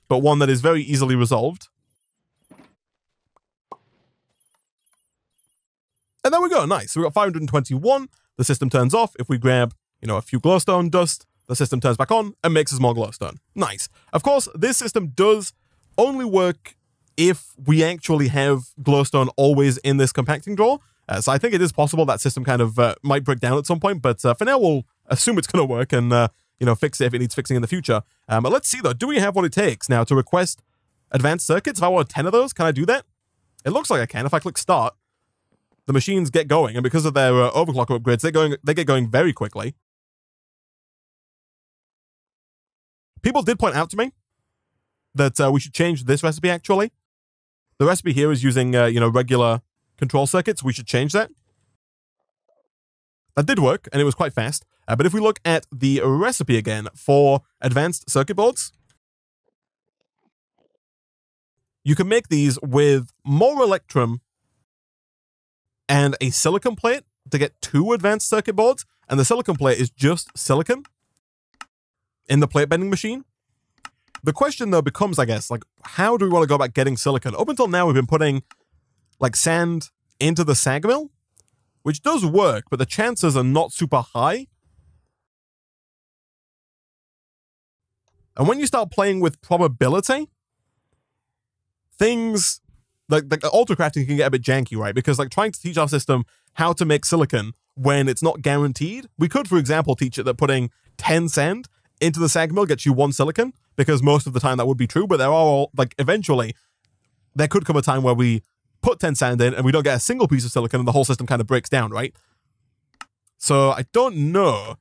but one that is very easily resolved. And there we go. Nice. So we've got five hundred twenty-one. The system turns off. If we grab, you know, a few glowstone dust, the system turns back on and makes us more glowstone. Nice. Of course, this system does only work if we actually have glowstone always in this compacting drawer. Uh, so I think it is possible that system kind of uh, might break down at some point, but uh, for now we'll assume it's going to work and uh, you know, fix it if it needs fixing in the future. Um, but let's see though, do we have what it takes now to request advanced circuits? If I want ten of those, can I do that? It looks like I can. If I click start, the machines get going, and because of their uh, overclocker upgrades, they're going, they get going very quickly. People did point out to me that uh, we should change this recipe actually. The recipe here is using, uh, you know, regular control circuits. We should change that. That did work, and it was quite fast. Uh, but if we look at the recipe again for advanced circuit boards, you can make these with more electrum and a silicon plate to get two advanced circuit boards. And the silicon plate is just silicon in the plate bending machine. The question, though, becomes, I guess, like, how do we want to go about getting silicon? Up until now, we've been putting, like, sand into the sag mill, which does work, but the chances are not super high. And when you start playing with probability, things, like, like autocrafting can get a bit janky, right? Because, like, trying to teach our system how to make silicon when it's not guaranteed. We could, for example, teach it that putting ten sand into the sag mill gets you one silicon, because most of the time that would be true, but there are all, like, eventually there could come a time where we put ten sand in and we don't get a single piece of silicon and the whole system kind of breaks down, right? So I don't know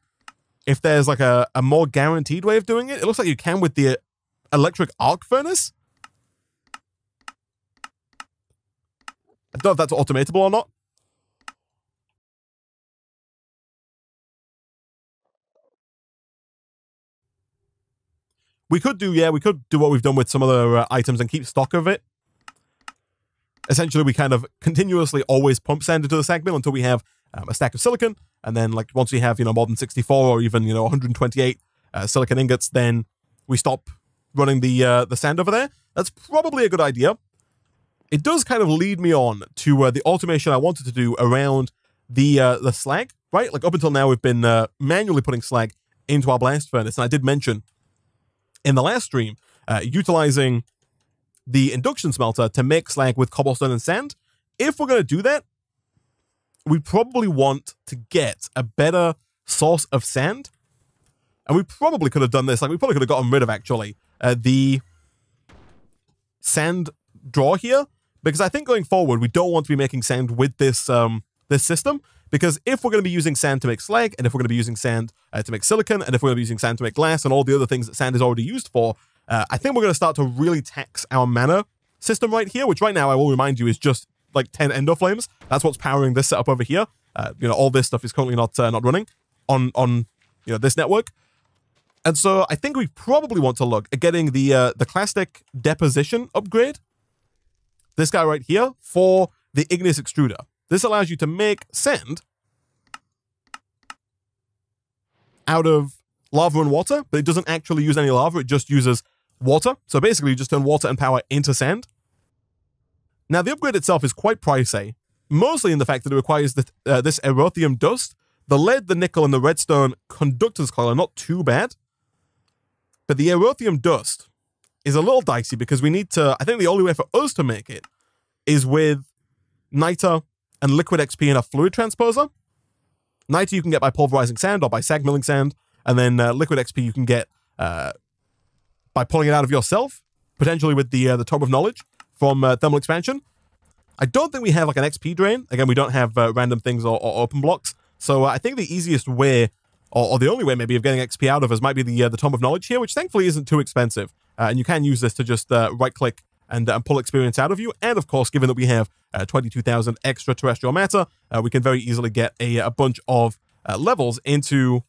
if there's, like, a, a more guaranteed way of doing it. It looks like you can with the electric arc furnace. I don't know if that's automatable or not. We could do, yeah, we could do what we've done with some other uh, items and keep stock of it. Essentially, we kind of continuously always pump sand into the sag mill until we have um, a stack of silicon. And then, like, once we have, you know, more than sixty-four or even, you know, one hundred twenty-eight uh, silicon ingots, then we stop running the, uh, the sand over there. That's probably a good idea. It does kind of lead me on to uh, the automation I wanted to do around the, uh, the slag, right? Like, up until now, we've been uh, manually putting slag into our blast furnace. And I did mention in the last stream, uh, utilizing the induction smelter to make slag with cobblestone and sand. If we're going to do that, we probably want to get a better source of sand. And we probably could have done this. Like, we probably could have gotten rid of, actually, uh, the sand draw here. Because I think going forward, we don't want to be making sand with this, um, this system. Because if we're going to be using sand to make slag, and if we're going to be using sand uh, to make silicon, and if we're going to be using sand to make glass, and all the other things that sand is already used for, uh, I think we're going to start to really tax our mana system right here, which right now, I will remind you, is just like ten ender flames. That's what's powering this setup over here. Uh, you know, all this stuff is currently not uh, not running on on you know this network. And so I think we probably want to look at getting the uh, the plastic deposition upgrade. This guy right here for the igneous extruder. This allows you to make sand out of lava and water, but it doesn't actually use any lava. It just uses water. So basically, you just turn water and power into sand. Now, the upgrade itself is quite pricey, mostly in the fact that it requires the, uh, this erothium dust. The lead, the nickel, and the redstone conductor's coil are not too bad. But the erothium dust is a little dicey because we need to, I think the only way for us to make it is with niter and liquid X P in a fluid transposer. Niter you can get by pulverizing sand or by sag milling sand, and then uh, liquid X P you can get uh, by pulling it out of yourself, potentially with the uh, the Tome of Knowledge from uh, Thermal Expansion. I don't think we have like an X P drain. Again, we don't have uh, random things or, or open blocks. So uh, I think the easiest way, or, or the only way maybe of getting X P out of us might be the uh, the Tome of Knowledge here, which thankfully isn't too expensive. Uh, and you can use this to just uh, right-click and, uh, and pull experience out of you. And of course, given that we have uh, twenty-two thousand extra terrestrial matter, uh, we can very easily get a, a bunch of uh, levels into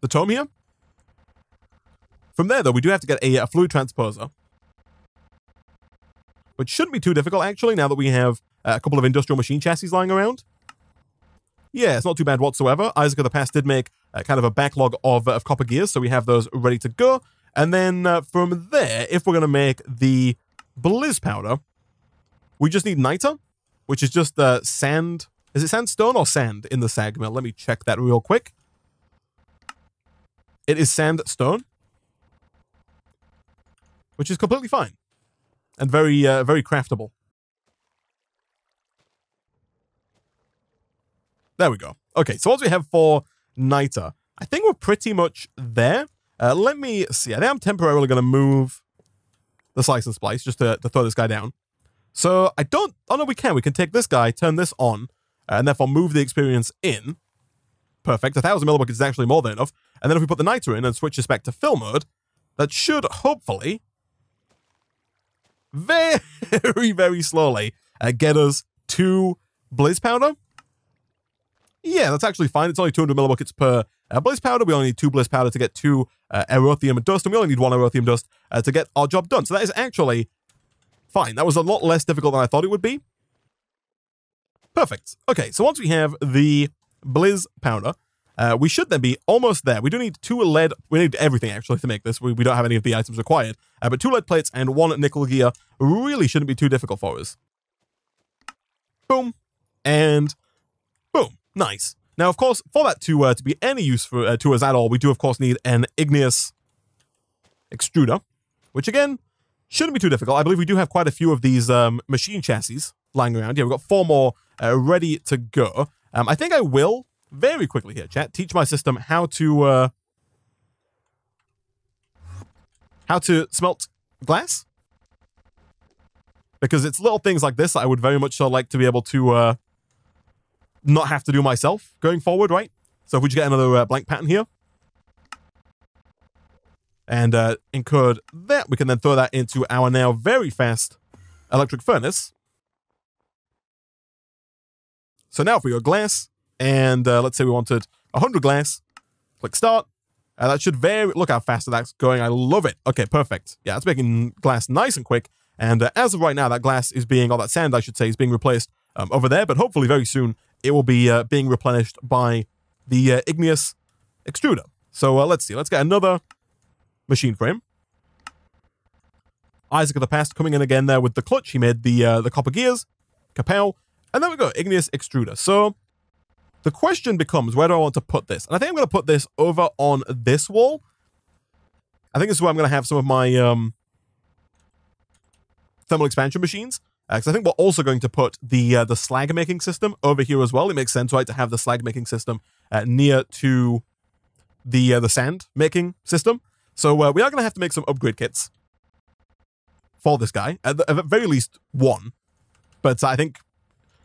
the Tome here. From there, though, we do have to get a, a fluid transposer, which shouldn't be too difficult, actually, now that we have uh, a couple of industrial machine chassis lying around. Yeah, it's not too bad whatsoever. Isaac of the Past did make uh, kind of a backlog of, uh, of copper gears, so we have those ready to go. And then uh, from there, if we're going to make the Blizz powder, we just need niter, which is just the uh, sand. Is it sandstone or sand in the sag mill? Let me check that real quick. It is sandstone, which is completely fine and very, uh, very craftable. There we go. Okay, so what do we have for niter? I think we're pretty much there. Uh, let me see. I think I'm temporarily going to move the slice and splice just to, to throw this guy down. So I don't... Oh, no, we can. We can take this guy, turn this on, uh, and therefore move the experience in. Perfect. one thousand millibuckets is actually more than enough. And then if we put the niter in and switch this back to fill mode, that should hopefully very, very slowly uh, get us to Blizz powder. Yeah, that's actually fine. It's only two hundred millibuckets per uh, Blizz powder. We only need two Blizz powder to get two uh, erothium dust, and we only need one erothium dust uh, to get our job done. So that is actually fine. That was a lot less difficult than I thought it would be. Perfect. Okay, so once we have the Blizz powder, uh, we should then be almost there. We do need two lead. We need everything, actually, to make this. We, we don't have any of the items required. Uh, but two lead plates and one nickel gear really shouldn't be too difficult for us. Boom. And boom. Nice. Now, of course, for that to uh, to be any use for, uh, to us at all, we do, of course, need an igneous extruder, which, again, shouldn't be too difficult. I believe we do have quite a few of these um, machine chassis lying around. Yeah, we've got four more uh, ready to go. Um, I think I will, very quickly here, chat, teach my system how to, uh, how to smelt glass. Because it's little things like this that I would very much so like to be able to... Uh, not have to do myself going forward, right? So if we just get another uh, blank pattern here and uh, encode that, we can then throw that into our now very fast electric furnace. So now if we go glass and uh, let's say we wanted one hundred glass, click start. Uh, that should vary. Look how fast that's going. I love it. Okay, perfect. Yeah, that's making glass nice and quick. And uh, as of right now, that glass is being, or that sand, I should say, is being replaced um, over there, but hopefully very soon it will be uh, being replenished by the uh, igneous extruder. So uh, let's see. Let's get another machine frame. Isaac of the Past coming in again there with the clutch. He made the uh, the copper gears. Kapow. And there we go. Igneous extruder. So the question becomes, where do I want to put this? And I think I'm going to put this over on this wall. I think this is where I'm going to have some of my um, thermal expansion machines. Because uh, I think we're also going to put the uh, the slag making system over here as well. It makes sense, right, to have the slag making system uh, near to the uh, the sand making system. So uh, we are going to have to make some upgrade kits for this guy. At the, at the very least, one. But I think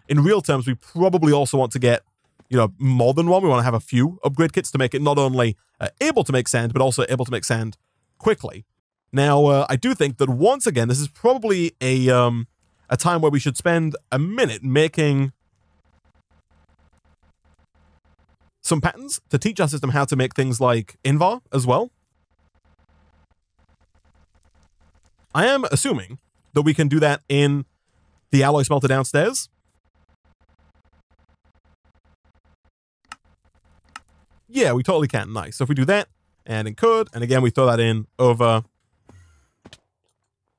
in real terms, we probably also want to get you know, more than one. We want to have a few upgrade kits to make it not only uh, able to make sand, but also able to make sand quickly. Now, uh, I do think that once again, this is probably a um, a time where we should spend a minute making some patterns to teach our system how to make things like Invar as well. I am assuming that we can do that in the alloy smelter downstairs. Yeah, we totally can. Nice. So if we do that and encode, and again, we throw that in over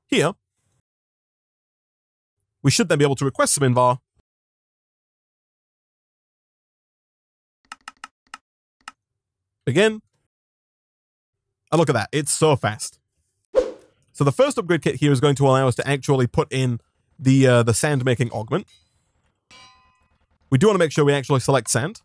here, we should then be able to request some Invar. Again, and look at that. It's so fast. So the first upgrade kit here is going to allow us to actually put in the, uh, the sand making augment. We do want to make sure we actually select sand.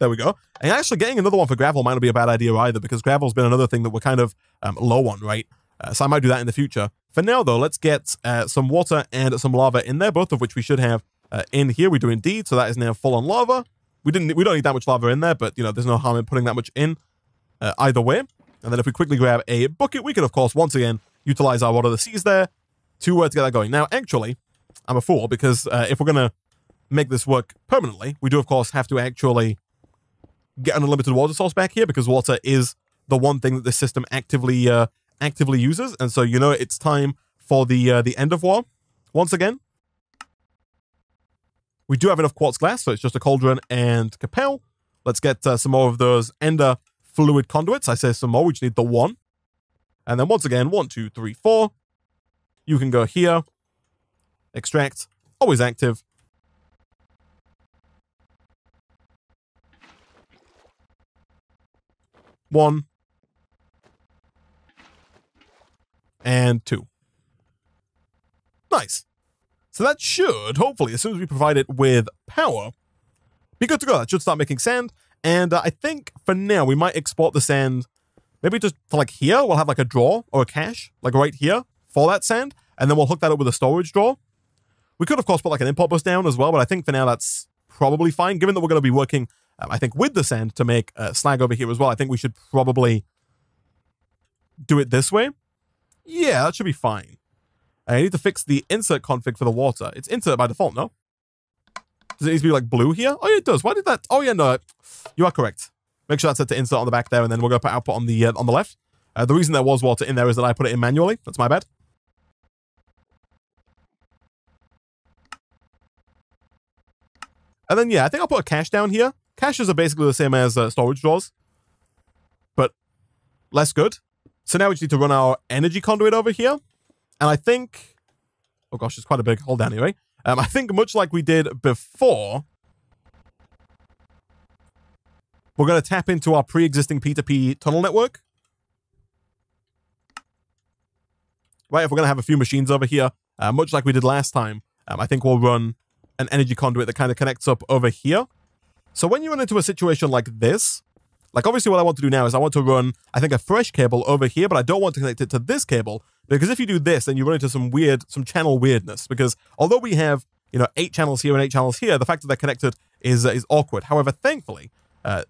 There we go. And actually getting another one for gravel might not be a bad idea either, because gravel's been another thing that we're kind of um, low on, right? Uh, so I might do that in the future. For now, though, let's get uh, some water and some lava in there, both of which we should have uh, in here. We do indeed. So that is now full on lava. We didn't. We don't need that much lava in there, but you know, there's no harm in putting that much in uh, either way. And then if we quickly grab a bucket, we can, of course, once again, utilize our Water of the Seas there to, uh, to get that going. Now, actually, I'm a fool, because uh, if we're going to make this work permanently, we do, of course, have to actually get an unlimited water source back here, because water is the one thing that the system actively uh, actively uses. And so, you know, it's time for the, uh, the end of war once again. We do have enough quartz glass, so it's just a cauldron and capel. Let's get uh, some more of those ender fluid conduits. I say some more, we just need the one. And then once again, one, two, three, four. You can go here, extract, always active. One. And two. Nice. So that should, hopefully, as soon as we provide it with power, be good to go. That should start making sand. And uh, I think for now, we might export the sand, maybe just to like here, we'll have like a drawer or a cache, like right here for that sand. And then we'll hook that up with a storage drawer. We could, of course, put like an import bus down as well, but I think for now that's probably fine. Given that we're going to be working, um, I think, with the sand to make uh, slag over here as well, I think we should probably do it this way. Yeah, that should be fine. I need to fix the insert config for the water. It's insert by default, no? Does it need to be like blue here? Oh, yeah, it does. Why did that? Oh, yeah, no, you are correct. Make sure that's set to insert on the back there, and then we're going to put output on the uh, on the left. Uh, the reason there was water in there is that I put it in manually. That's my bad. And then, yeah, I think I'll put a cache down here. Caches are basically the same as uh, storage drawers, but less good. So now we just need to run our energy conduit over here. And I think, oh gosh, it's quite a big hole down here, right? Um, I think much like we did before, we're going to tap into our pre-existing P two P tunnel network. Right, if we're going to have a few machines over here, uh, much like we did last time, um, I think we'll run an energy conduit that kind of connects up over here. So when you run into a situation like this, like obviously what I want to do now is I want to run, I think, a fresh cable over here, but I don't want to connect it to this cable, because if you do this, then you run into some weird, some channel weirdness, because although we have, you know, eight channels here and eight channels here, the fact that they're connected is uh, is awkward. However, thankfully, uh,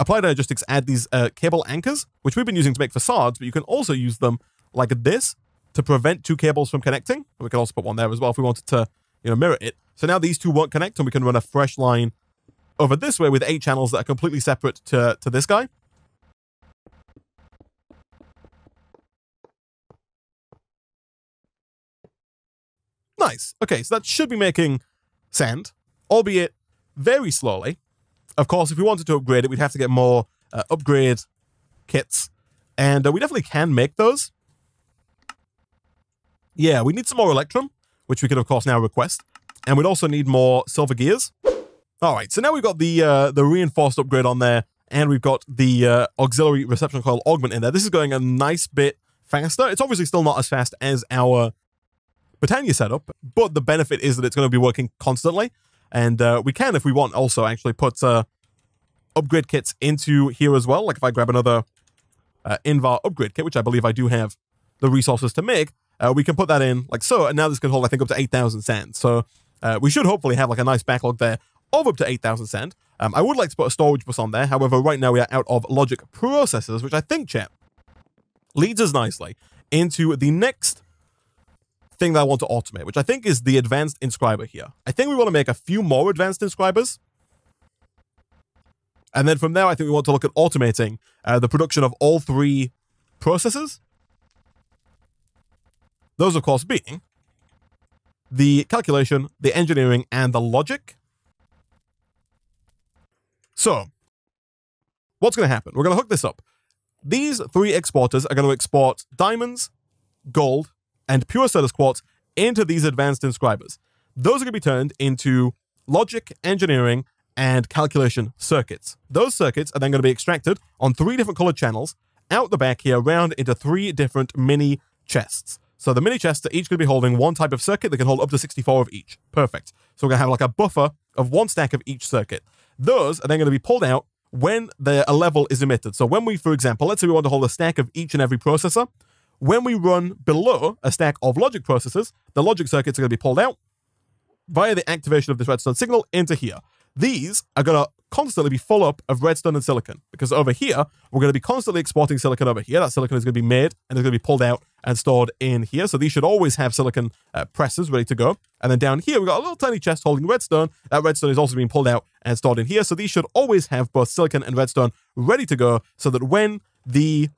Applied Energistics add these uh, cable anchors, which we've been using to make facades, but you can also use them like this to prevent two cables from connecting. And we can also put one there as well if we wanted to, you know, mirror it. So now these two won't connect, and we can run a fresh line over this way with eight channels that are completely separate to, to this guy. Nice. Okay, so that should be making sand, albeit very slowly. Of course, if we wanted to upgrade it, we'd have to get more uh, upgrade kits. And uh, we definitely can make those. Yeah, we need some more Electrum, which we could, of course, now request. And we'd also need more Silver Gears. All right, so now we've got the uh, the reinforced upgrade on there, and we've got the uh, auxiliary reception coil augment in there. This is going a nice bit faster. It's obviously still not as fast as our Botania setup, but the benefit is that it's going to be working constantly, and uh, we can, if we want, also actually put uh, upgrade kits into here as well. Like if I grab another uh, Invar upgrade kit, which I believe I do have the resources to make, uh, we can put that in like so, and now this can hold, I think, up to eight thousand sand. So uh, we should hopefully have like a nice backlog there. of up to eight thousand cent. Um, I would like to put a storage bus on there. However, right now we are out of logic processors, which I think, chat, leads us nicely into the next thing that I want to automate, which I think is the advanced inscriber here. I think we want to make a few more advanced inscribers. And then from there, I think we want to look at automating uh, the production of all three processes. Those, of course, being the calculation, the engineering, and the logic. So, what's going to happen? We're going to hook this up. These three exporters are going to export diamonds, gold, and pure status quartz into these advanced inscribers. Those are going to be turned into logic, engineering, and calculation circuits. Those circuits are then going to be extracted on three different colored channels out the back here, round into three different mini chests. So the mini chests are each going to be holding one type of circuit. They can hold up to sixty-four of each. Perfect. So we're going to have like a buffer of one stack of each circuit. Those are then going to be pulled out when the, a level is emitted. So when we, for example, let's say we want to hold a stack of each and every processor. When we run below a stack of logic processors, the logic circuits are going to be pulled out via the activation of this redstone signal into here. These are going to constantly be full up of redstone and silicon, because over here, we're going to be constantly exporting silicon over here. That silicon is going to be made and it's going to be pulled out and stored in here. So these should always have silicon uh, presses ready to go. And then down here, we've got a little tiny chest holding redstone. That redstone is also being pulled out and stored in here. So these should always have both silicon and redstone ready to go so that when the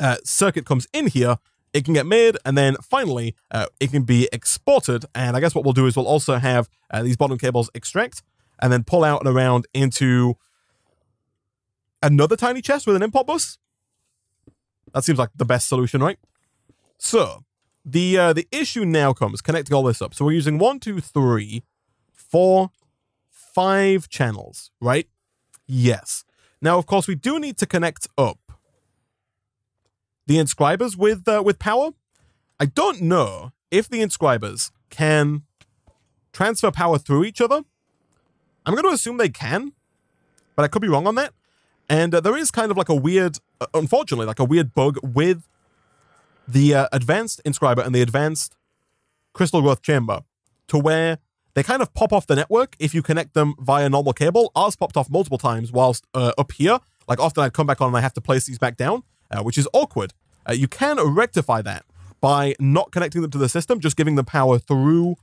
uh, circuit comes in here, it can get made, and then finally, uh, it can be exported. And I guess what we'll do is we'll also have uh, these bottom cables extract and then pull out and around into another tiny chest with an import bus. That seems like the best solution, right? So the uh, the issue now comes connecting all this up. So we're using one, two, three, four, five channels, right? Yes. Now, of course, we do need to connect up the inscribers with uh, with power. I don't know if the inscribers can transfer power through each other. I'm going to assume they can, but I could be wrong on that. And uh, there is kind of like a weird, uh, unfortunately, like a weird bug with the uh, advanced inscriber and the advanced crystal growth chamber, to where they kind of pop off the network if you connect them via normal cable. Ours popped off multiple times whilst uh, up here. Like often I'd come back on and I have to place these back down, uh, which is awkward. Uh, you can rectify that by not connecting them to the system, just giving them power through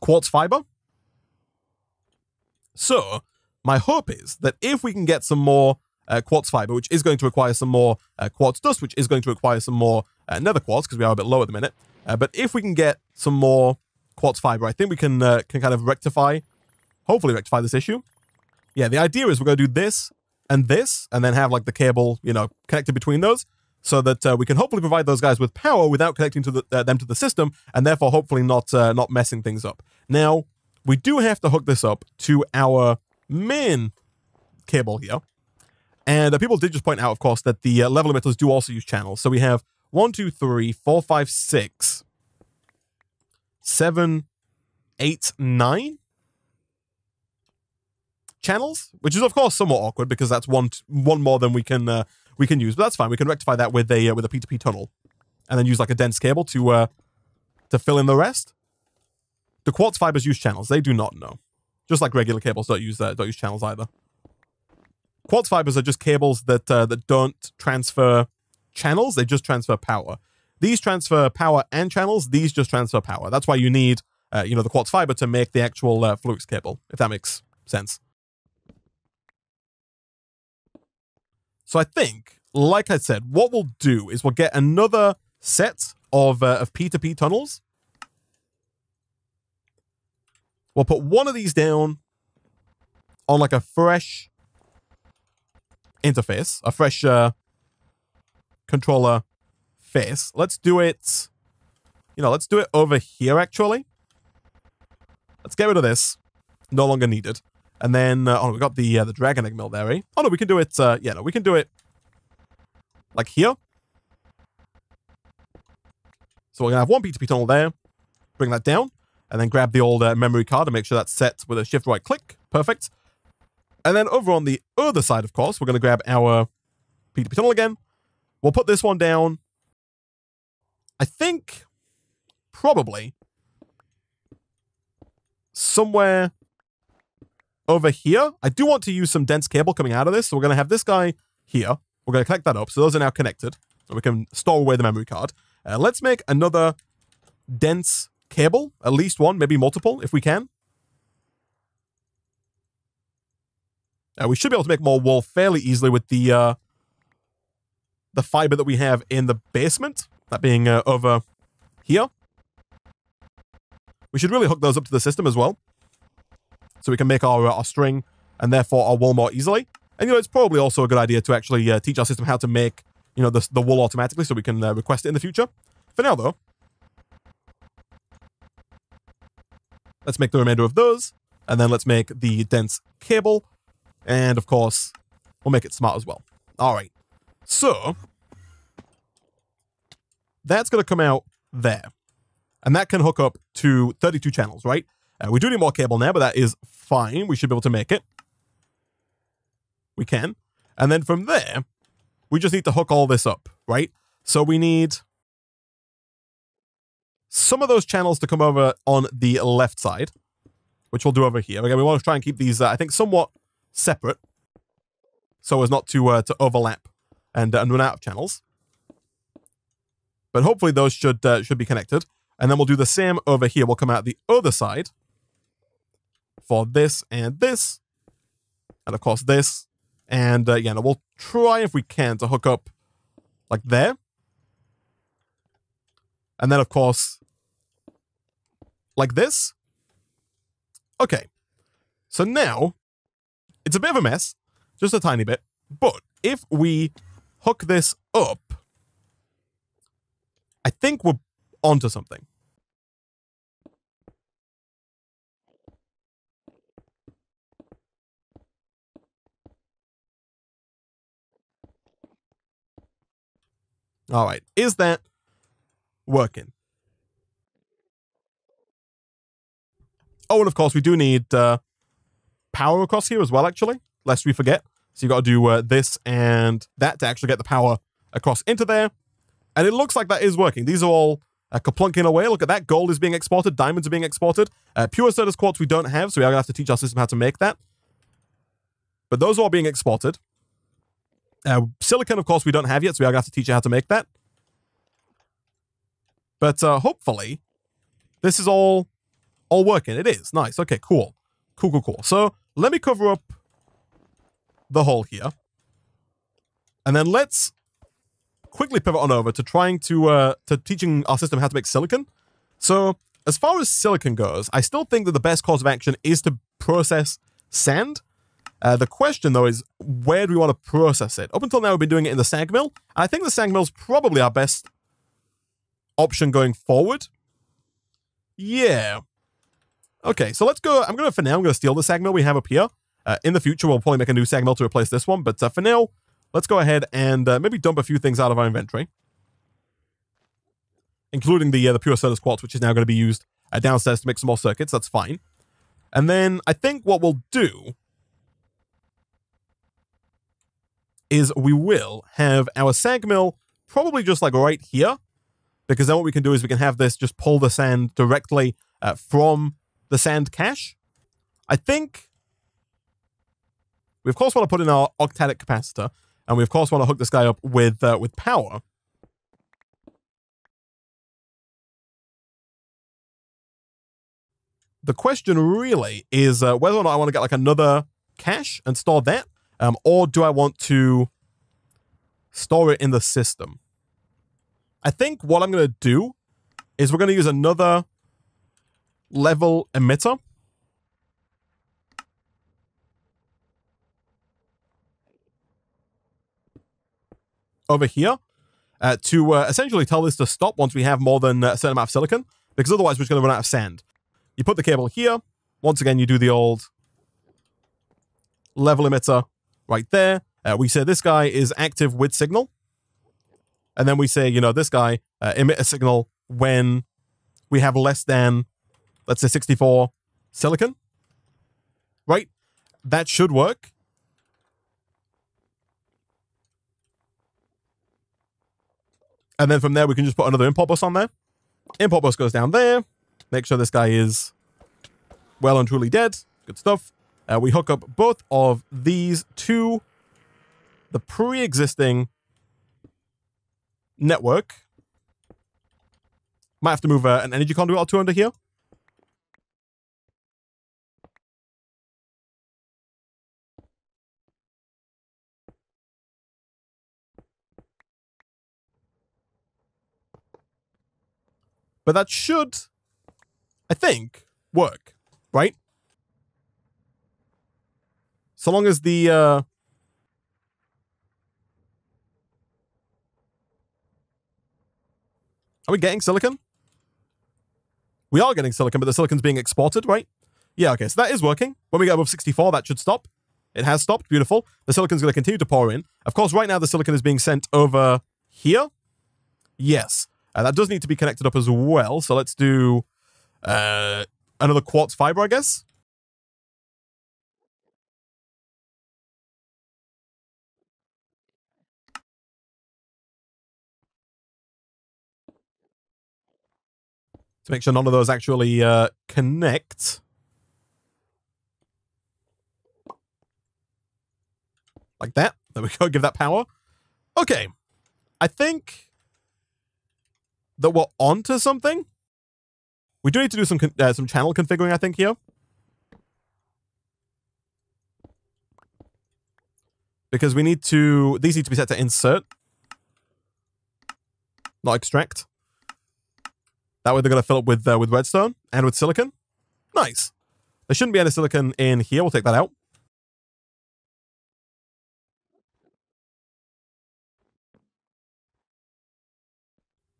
quartz fiber. So my hope is that if we can get some more uh, quartz fiber, which is going to require some more uh, quartz dust, which is going to require some more uh, nether quartz, because we are a bit low at the minute. Uh, but if we can get some more quartz fiber, I think we can uh, can kind of rectify, hopefully rectify this issue. Yeah, the idea is we're going to do this and this, and then have like the cable, you know, connected between those, so that uh, we can hopefully provide those guys with power without connecting to the, uh, them to the system, and therefore hopefully not uh, not messing things up. Now, we do have to hook this up to our main cable here. And uh, people did just point out, of course, that the uh, level emitters do also use channels. So we have one, two, three, four, five, six, seven, eight, nine channels, which is, of course, somewhat awkward because that's one one more than we can uh, we can use. But that's fine. We can rectify that with a uh, with a P two P tunnel, and then use like a dense cable to uh, to fill in the rest. The quartz fibers use channels. They do not, know. Just like regular cables don't use uh, don't use channels either. Quartz fibers are just cables that uh, that don't transfer channels. They just transfer power. These transfer power and channels. These just transfer power. That's why you need uh, you know, the quartz fiber to make the actual uh, flux cable, if that makes sense. So I think, like I said, what we'll do is we'll get another set of uh, of P two P tunnels. We'll put one of these down on like a fresh interface, a fresh uh, controller face. Let's do it, you know, let's do it over here, actually. Let's get rid of this. No longer needed. And then, uh, oh, we got the uh, the dragon egg mill there, eh? Oh, no, we can do it, uh, yeah, no, we can do it like here. So we're going to have one P two P tunnel there. Bring that down. And then grab the old uh, memory card and make sure that's set with a shift right click. Perfect. And then over on the other side, of course, we're going to grab our P two P tunnel again. We'll put this one down. I think probably somewhere over here. I do want to use some dense cable coming out of this. So we're going to have this guy here. We're going to connect that up. So those are now connected. So we can store away the memory card. Uh, let's make another dense cable, at least one, maybe multiple if we can. Uh, we should be able to make more wool fairly easily with the uh, the fiber that we have in the basement, that being uh, over here. We should really hook those up to the system as well, so we can make our, uh, our string and therefore our wool more easily. And, you know, it's probably also a good idea to actually uh, teach our system how to make, you know, the, the wool automatically so we can uh, request it in the future. For now, though, let's make the remainder of those, and then let's make the dense cable. And, of course, we'll make it smart as well. All right. So, that's going to come out there. And that can hook up to thirty-two channels, right? Uh, we do need more cable now, but that is fine. We should be able to make it. We can. And then from there, we just need to hook all this up, right? So we need some of those channels to come over on the left side, which we'll do over here. Again, we want to try and keep these, uh, I think, somewhat separate, so as not to uh, to overlap and, uh, and run out of channels. But hopefully those should uh, should be connected. And then we'll do the same over here. We'll come out the other side for this and this, and of course this. And uh, yeah, no, we'll try if we can to hook up like there. And then of course like this. Okay, so now it's a bit of a mess, just a tiny bit. But if we hook this up, I think we're onto something. All right, is that working? Oh, and of course we do need uh, power across here as well, actually, lest we forget. So you've got to do uh, this and that to actually get the power across into there. And it looks like that is working. These are all uh, kaplunking away. Look at that. Gold is being exported. Diamonds are being exported. Uh, pure Certus Quartz we don't have, so we are going to have to teach our system how to make that. But those are all being exported. Uh, silicon, of course, we don't have yet, so we are going to have to teach you how to make that. But uh, hopefully, this is all all working. It is. Nice. Okay, cool. Cool, cool, cool. So let me cover up the hole here. And then let's quickly pivot on over to trying to, uh, to teaching our system how to make silicon. So as far as silicon goes, I still think that the best course of action is to process sand. Uh, the question, though, is where do we want to process it? Up until now, we've been doing it in the sag mill. I think the sag mill is probably our best option going forward. Yeah. Okay, so let's go. I'm going to, for now, I'm going to steal the sag mill we have up here. Uh, in the future, we'll probably make a new sag mill to replace this one. But uh, for now, let's go ahead and uh, maybe dump a few things out of our inventory, including the, uh, the pure Certus Quartz, which is now going to be used uh, downstairs to make some more circuits. That's fine. And then I think what we'll do is we will have our sag mill probably just like right here, because then what we can do is we can have this just pull the sand directly uh, from the sand cache. I think we of course want to put in our octatic capacitor, and we of course want to hook this guy up with uh, with power. The question really is uh, whether or not I want to get like another cache and store that. Um, or do I want to store it in the system? I think what I'm going to do is we're going to use another level emitter. Over here. Uh, to uh, essentially tell this to stop once we have more than a certain amount of silicon. Because otherwise we're just going to run out of sand. You put the cable here. Once again, you do the old level emitter. Right there, uh, we say this guy is active with signal. And then we say, you know, this guy uh, emit a signal when we have less than, let's say, sixty-four silicon. Right? That should work. And then from there, we can just put another import bus on there. Import bus goes down there. Make sure this guy is well and truly dead. Good stuff. Uh, we hook up both of these to the pre-existing network. Might have to move uh, an energy conduit or two under here. But that should, I think, work, right? So long as the... Uh, are we getting silicon? We are getting silicon, but the silicon's being exported, right? Yeah, okay, so that is working. When we get above sixty-four, that should stop. It has stopped, beautiful. The silicon's going to continue to pour in. Of course, right now the silicon is being sent over here. Yes. Uh, that does need to be connected up as well, so let's do uh, another quartz fiber, I guess. To make sure none of those actually uh, connect. Like that. There we go, give that power. Okay, I think... that we're onto something. We do need to do some uh, some channel configuring, I think, here. Because we need to... these need to be set to insert. Not extract. That way they're going to fill up with, uh, with redstone and with silicon. Nice. There shouldn't be any silicon in here. We'll take that out.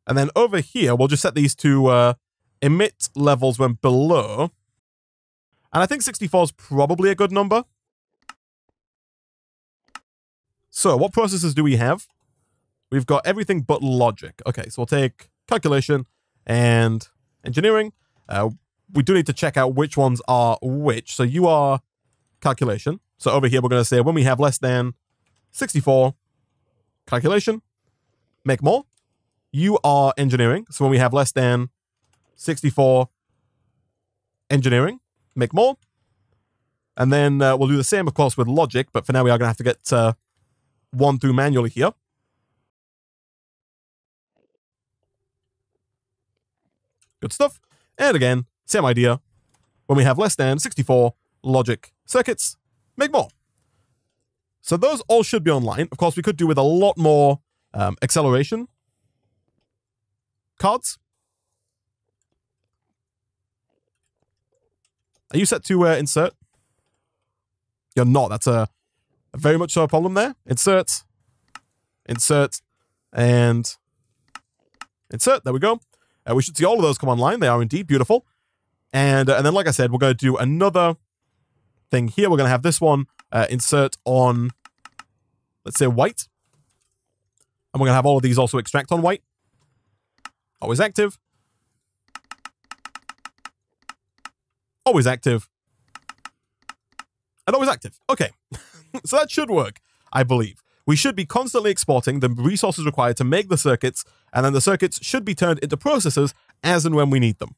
And then over here, we'll just set these to uh, emit levels when below. And I think sixty-four is probably a good number. So what processes do we have? We've got everything but logic. Okay, so we'll take calculation and engineering. Uh, we do need to check out which ones are which. So you are calculation. So over here, we're going to say when we have less than sixty-four, calculation, make more. You are engineering. So when we have less than sixty-four, engineering, make more. And then uh, we'll do the same, of course, with logic. But for now, we are going to have to get uh, one through manually here. Good stuff. And again, same idea. When we have less than sixty-four, logic circuits, make more. So those all should be online. Of course, we could do with a lot more um, acceleration cards. Are you set to uh, insert? You're not. That's a, a very much so a problem there. Insert, insert, and insert. There we go. Uh, we should see all of those come online. They are indeed beautiful. And uh, and then, like I said, we're going to do another thing here. We're going to have this one uh, insert on, let's say, white. And we're going to have all of these also extract on white. Always active. Always active. And always active. Okay. So that should work, I believe. We should be constantly exporting the resources required to make the circuits, and then the circuits should be turned into processors as and when we need them.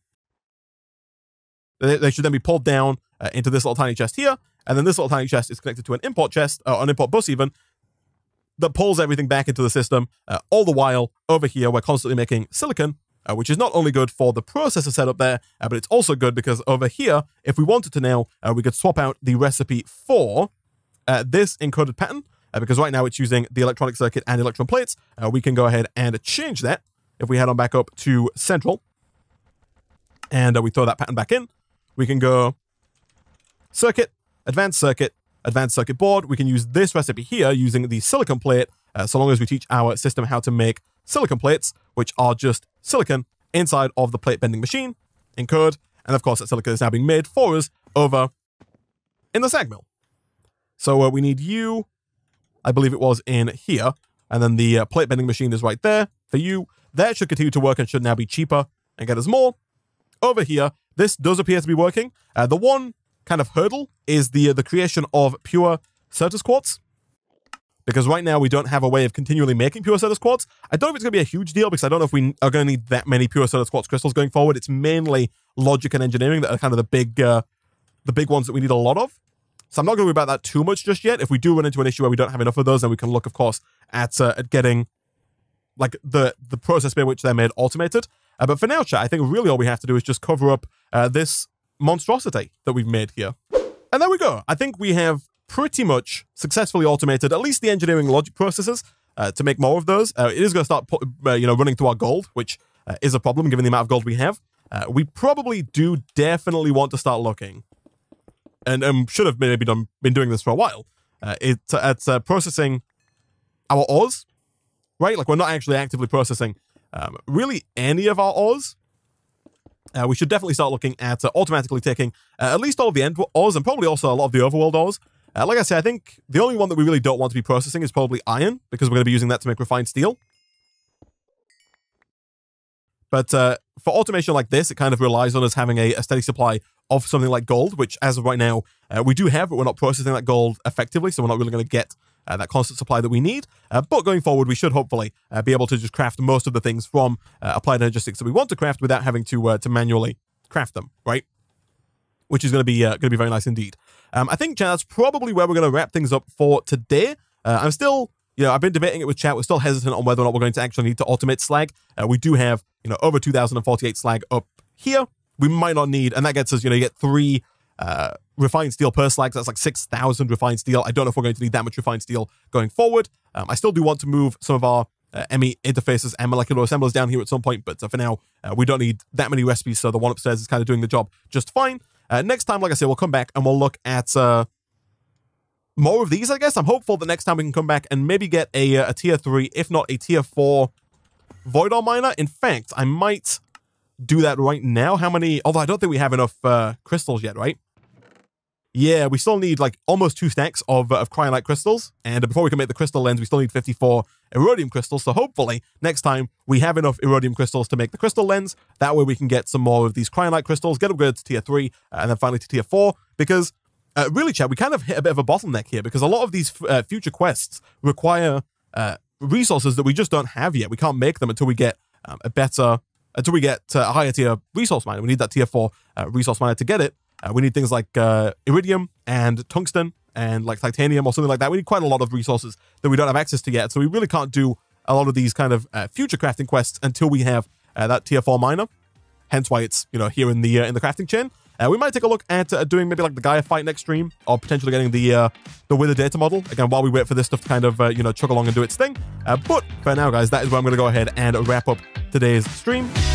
They, they should then be pulled down uh, into this little tiny chest here, and then this little tiny chest is connected to an import chest, or an import bus even, that pulls everything back into the system. Uh, all the while, over here, we're constantly making silicon, uh, which is not only good for the processor setup there, uh, but it's also good because over here, if we wanted to now, uh, we could swap out the recipe for uh, this encoded pattern, uh, because right now it's using the electronic circuit and electron plates. Uh, we can go ahead and change that if we head on back up to central, and uh, we throw that pattern back in. We can go circuit, advanced circuit, advanced circuit board. We can use this recipe here using the silicon plate, uh, so long as we teach our system how to make silicon plates, which are just silicon inside of the plate bending machine, encode, and of course that silicon is now being made for us over in the sag mill. So uh, we need you, I believe it was in here, and then the uh, plate bending machine is right there for you. That should continue to work and should now be cheaper and get us more. Over here, this does appear to be working. Uh, the one kind of hurdle is the the creation of pure Certus quartz, because right now we don't have a way of continually making pure Certus quartz. I don't know if it's going to be a huge deal, because I don't know if we are going to need that many pure Certus quartz crystals going forward. It's mainly logic and engineering that are kind of the big uh, the big ones that we need a lot of. So I'm not going to worry about that too much just yet. If we do run into an issue where we don't have enough of those, then we can look, of course, at uh, at getting like the the process by which they're made automated. Uh, but for now, chat, I think really all we have to do is just cover up uh, this monstrosity that we've made here. And there we go. I think we have pretty much successfully automated at least the engineering logic processes uh, to make more of those. Uh, it is going to start put, uh, you know, running through our gold, which uh, is a problem given the amount of gold we have. Uh, we probably do definitely want to start looking, and um, should have maybe done, been doing this for a while. Uh, it, it's uh, processing our ores, right? Like, we're not actually actively processing um, really any of our ores. Uh, we should definitely start looking at uh, automatically taking uh, at least all of the end ores and probably also a lot of the overworld ores. Uh, like I say, I think the only one that we really don't want to be processing is probably iron, because we're going to be using that to make refined steel. But uh, for automation like this, it kind of relies on us having a, a steady supply of something like gold, which as of right now, uh, we do have, but we're not processing that gold effectively, so we're not really going to get uh, that constant supply that we need. Uh, but going forward, we should hopefully uh, be able to just craft most of the things from uh, Applied Energistics that we want to craft without having to uh, to manually craft them, right? Which is going to be uh, going to be very nice indeed. Um, I think, chat, that's probably where we're going to wrap things up for today. Uh, I'm still, you know, I've been debating it with chat. We're still hesitant on whether or not we're going to actually need to automate slag. Uh, we do have, you know, over two thousand forty-eight slag up here. We might not need, and that gets us, you know, you get three uh, refined steel per slag. So that's like six thousand refined steel. I don't know if we're going to need that much refined steel going forward. Um, I still do want to move some of our Uh, M E interfaces and molecular assemblers down here at some point, but uh, for now, uh, we don't need that many recipes, so the one upstairs is kind of doing the job just fine. Uh, next time, like I say, we'll come back and we'll look at uh, more of these, I guess. I'm hopeful that next time we can come back and maybe get a, a tier three, if not a tier four void ore miner. In fact, I might do that right now. How many, although I don't think we have enough uh, crystals yet, right? Yeah, we still need like almost two stacks of, uh, of cryolite crystals. And uh, before we can make the crystal lens, we still need fifty-four Erodium crystals. So hopefully next time we have enough Erodium crystals to make the crystal lens. That way we can get some more of these cryolite crystals, get upgraded to tier three, uh, and then finally to tier four. Because uh, really, chat, we kind of hit a bit of a bottleneck here, because a lot of these uh, future quests require uh, resources that we just don't have yet. We can't make them until we get um, a better, until we get uh, a higher tier resource miner. We need that tier four uh, resource miner to get it. Uh, we need things like uh, iridium and tungsten and like titanium or something like that. We need quite a lot of resources that we don't have access to yet. So we really can't do a lot of these kind of uh, future crafting quests until we have uh, that tier four miner. Hence why it's, you know, here in the uh, in the crafting chain. Uh, we might take a look at uh, doing maybe like the Gaia fight next stream, or potentially getting the uh, the Wither data model. Again, while we wait for this stuff to kind of, uh, you know, chug along and do its thing. Uh, but for now, guys, that is where I'm going to go ahead and wrap up today's stream.